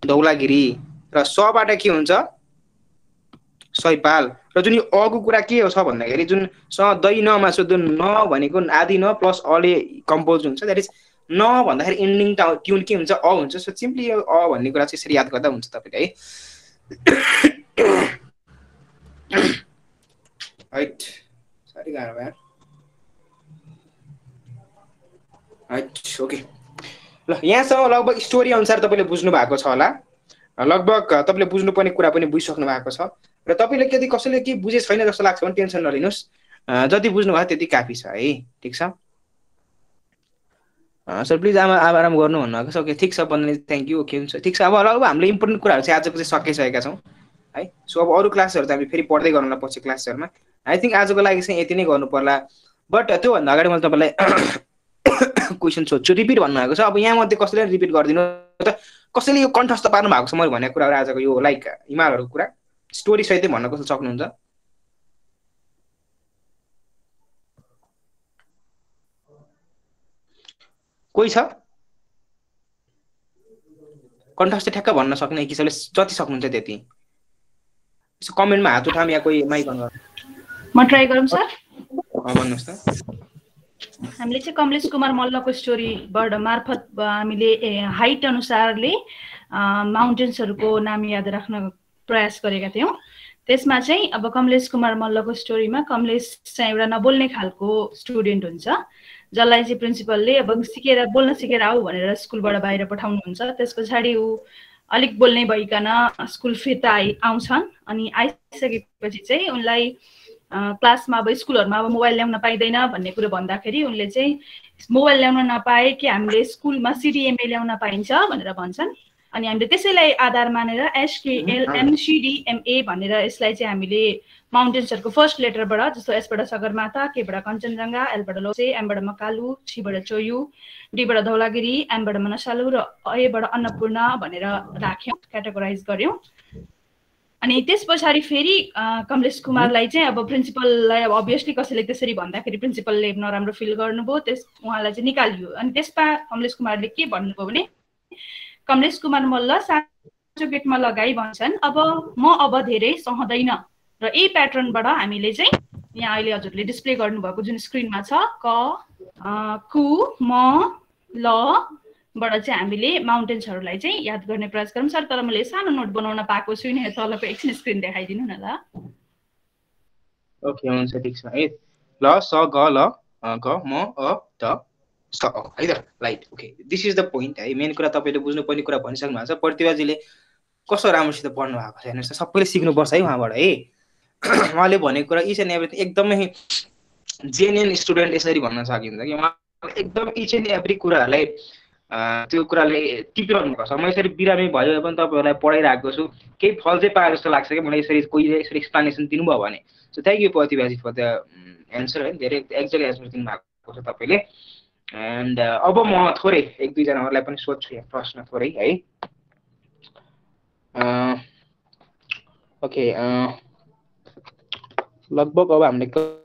धौलागिरी र सबाट के हुन्छ सैपाल. र जुन यो अको कुरा के हो छ भन्दाखेरि जुन स दै नमा छ जुन न भनेको आदि न प्लस अले कम्पोज हुन्छ द्याट इज न भन्दाखेरि एन्डिङ ट्युन के हुन्छ अ हुन्छ. सो सिम्पली यो अ भन्ने कुरा चाहिँ यसरी याद गर्दा हुन्छ तपाईले है. राइट. सरी गाह्रो यार. राइट. ओके ल यहाँसम्म लगभग स्टोरी अनुसार तपाईले बुझ्नु भएको छ होला. लगभग तपाईले बुझ्नु पर्ने कुरा पनि बुझिसक्नु भएको छ. र तपाईले यदि कसैले के बुझे छैन जस्तो लाग्छ भने टेन्सन नलिनुस्. जति बुझ्नु भयो त्यति काफी छ है. ठीक छ सर. प्लिज आमा आराम गर्नु भन्नुभएको छ. ओके ठिक छ भन्ने थ्यांक यू. ओके हुन्छ ठिक छ. अब अब हामीले इम्पोर्टेन्ट कुराहरु चाहिँ आजको चाहिँ सकिसकेका छौं है. सो अब अरु क्लासहरु त हामी फेरि पढ्दै गर्नुला पछि क्लासहरुमा. आई थिंक आजको लागि चाहिँ यति नै गर्नु पर्ला. बट त्यो भन्दा अगाडि मैले तपाईलाई क्वेशन सोध्छु. रिपिट भन्नुभएको छ. अब यहाँ मध्ये कसैले रिपिट गर्दिनु त कसैले यो कन्ठस्थ पार्नु भएको छ मैले भनेको कुराहरु आजको यो लाइक हिमालहरुको कुरा स्टोरी सहितै भन्न कसले सक्नुहुन्छ. कोही छ कन्ठस्थ ठ्याक्क भन्न सक्ने किसिमले जति सक्नुहुन्छ त्यति कमेन्टमा हात उठाम या कोही माइक अन गर्नु म ट्राई गरौँ सर. भन्नुहोस् त. हामीले चाहिँ कमलेश कुमार मल्लको स्टोरीबाट मार्फत हामीले हाइट अनुसारले माउन्टेन्सहरुको नाम याद राख्न प्रयास गरेका थियौं. त्यसमा चाहिँ अब कमलेश कुमार मल्लको स्टोरीमा कमलेश चाहिँ एउटा नबोल्ने खालको स्टुडेन्ट हुन्छ जसलाई चाहिँ प्रिन्सिपलले अब सिकेर बोल्न सिकेर आऊ भनेर स्कुलबाट बाहिर पठाउनुहुन्छ. त्यस पछाडि ऊ अलिक बोल्ने भइकन स्कुल फिर्ता आउँछन् अनि आइसकेपछि चाहिँ उनलाई क्लासमा अब स्कुलहरुमा अब मोबाइल ल्याउन पाइदैन भन्ने कुरा भन्दाखेरि उनले चाहिँ मोबाइल ल्याउन नपाए कि हामीले स्कुलमा सीडीएमए ल्याउन पाइन्छ भनेर भन्छन् अनि हामीले त्यसैलाई आधार मानेर एसकेएलएमसीडीएमए भनेर यसलाई चाहिँ हामीले माउन्टेन्सहरुको फर्स्ट लेटरबाट जस्तो एसबाट सगरमाथा केबाट कञ्चनजङ्घा एलबाट लोसे एमबाट मकालु छीबाट चोयु डीबाट धौलागिरी एमबाट मनसालु र एबाट अन्नपूर्ण भनेर राख्यौं क्याटेगोराइज गर्यौं अनि त्यसपछि फेरि कमलेश कुमारलाई चाहिँ अब प्रिन्सिपललाई अब obviously कसैले त्यसरी भन्दाखेरि प्रिन्सिपलले नराम्रो फिल गर्नुभयो त्यस उहाँलाई चाहिँ निकालियो अनि त्यसपा कमलेश कुमारले के भन्नुभयो भने कमलेश कुमार मल्ल साँचो गेटमा लगाई भन्छन् अब म अब धेरै सहदैन र यही प्याटर्नबाट हामीले चाहिँ यहाँ अहिले हजुरले डिस्प्ले गर्नुभएको जुन स्क्रिनमा छ क कु म ल बाट चाहिँ हामीले माउन्टेन्सहरूलाई चाहिँ याद गर्ने प्रयास गरौँ सर तर मैले सानो नोट बनाउन पाएको छुइनँ यहाँ तलको एकछिन स्क्रिन देखाइदिनु न ल ओके हुन्छ ठीक छ है ल स ग ल ग म अ त So either light. Okay, this is the point. I mean, कुरा तपाईले बुझ्नुपर्ने कुरा भनिसक्नु भएको छ प्रतिभाजीले कसो राम्रोसित पढ्नु भएको छैन सबैले सिक्नु पर्छ है उहाँबाट है उहाँले भनेको कुरा इच एन्ड एभ्री एकदमै जेन्युइन स्टुडेन्ट यसरी भन्न सकिन्छ कि उहाँ एकदम इच एन्ड एभ्री कुराहरुलाई त्यो कुराले टिपिरहनु पर्छ म यसरी बिरामी भयो भने तपाईहरुलाई पढाइराखेको छु केही फल चाहिँ पाए जस्तो लाग्छ कि मलाई यसरी कोही यसरी एक्सप्लेनेसन दिनुभयो भने so thank you Pratibhaji for the answer है धेरै एक्ज्याक्ट एन्सर दिनु भएको छ तपाईले And uh, अब म थोरै एक दुई जनाहरुलाई पनि सोध्छु यहाँ प्रश्न थोरै है अ ओके अ लगभग अब हामीले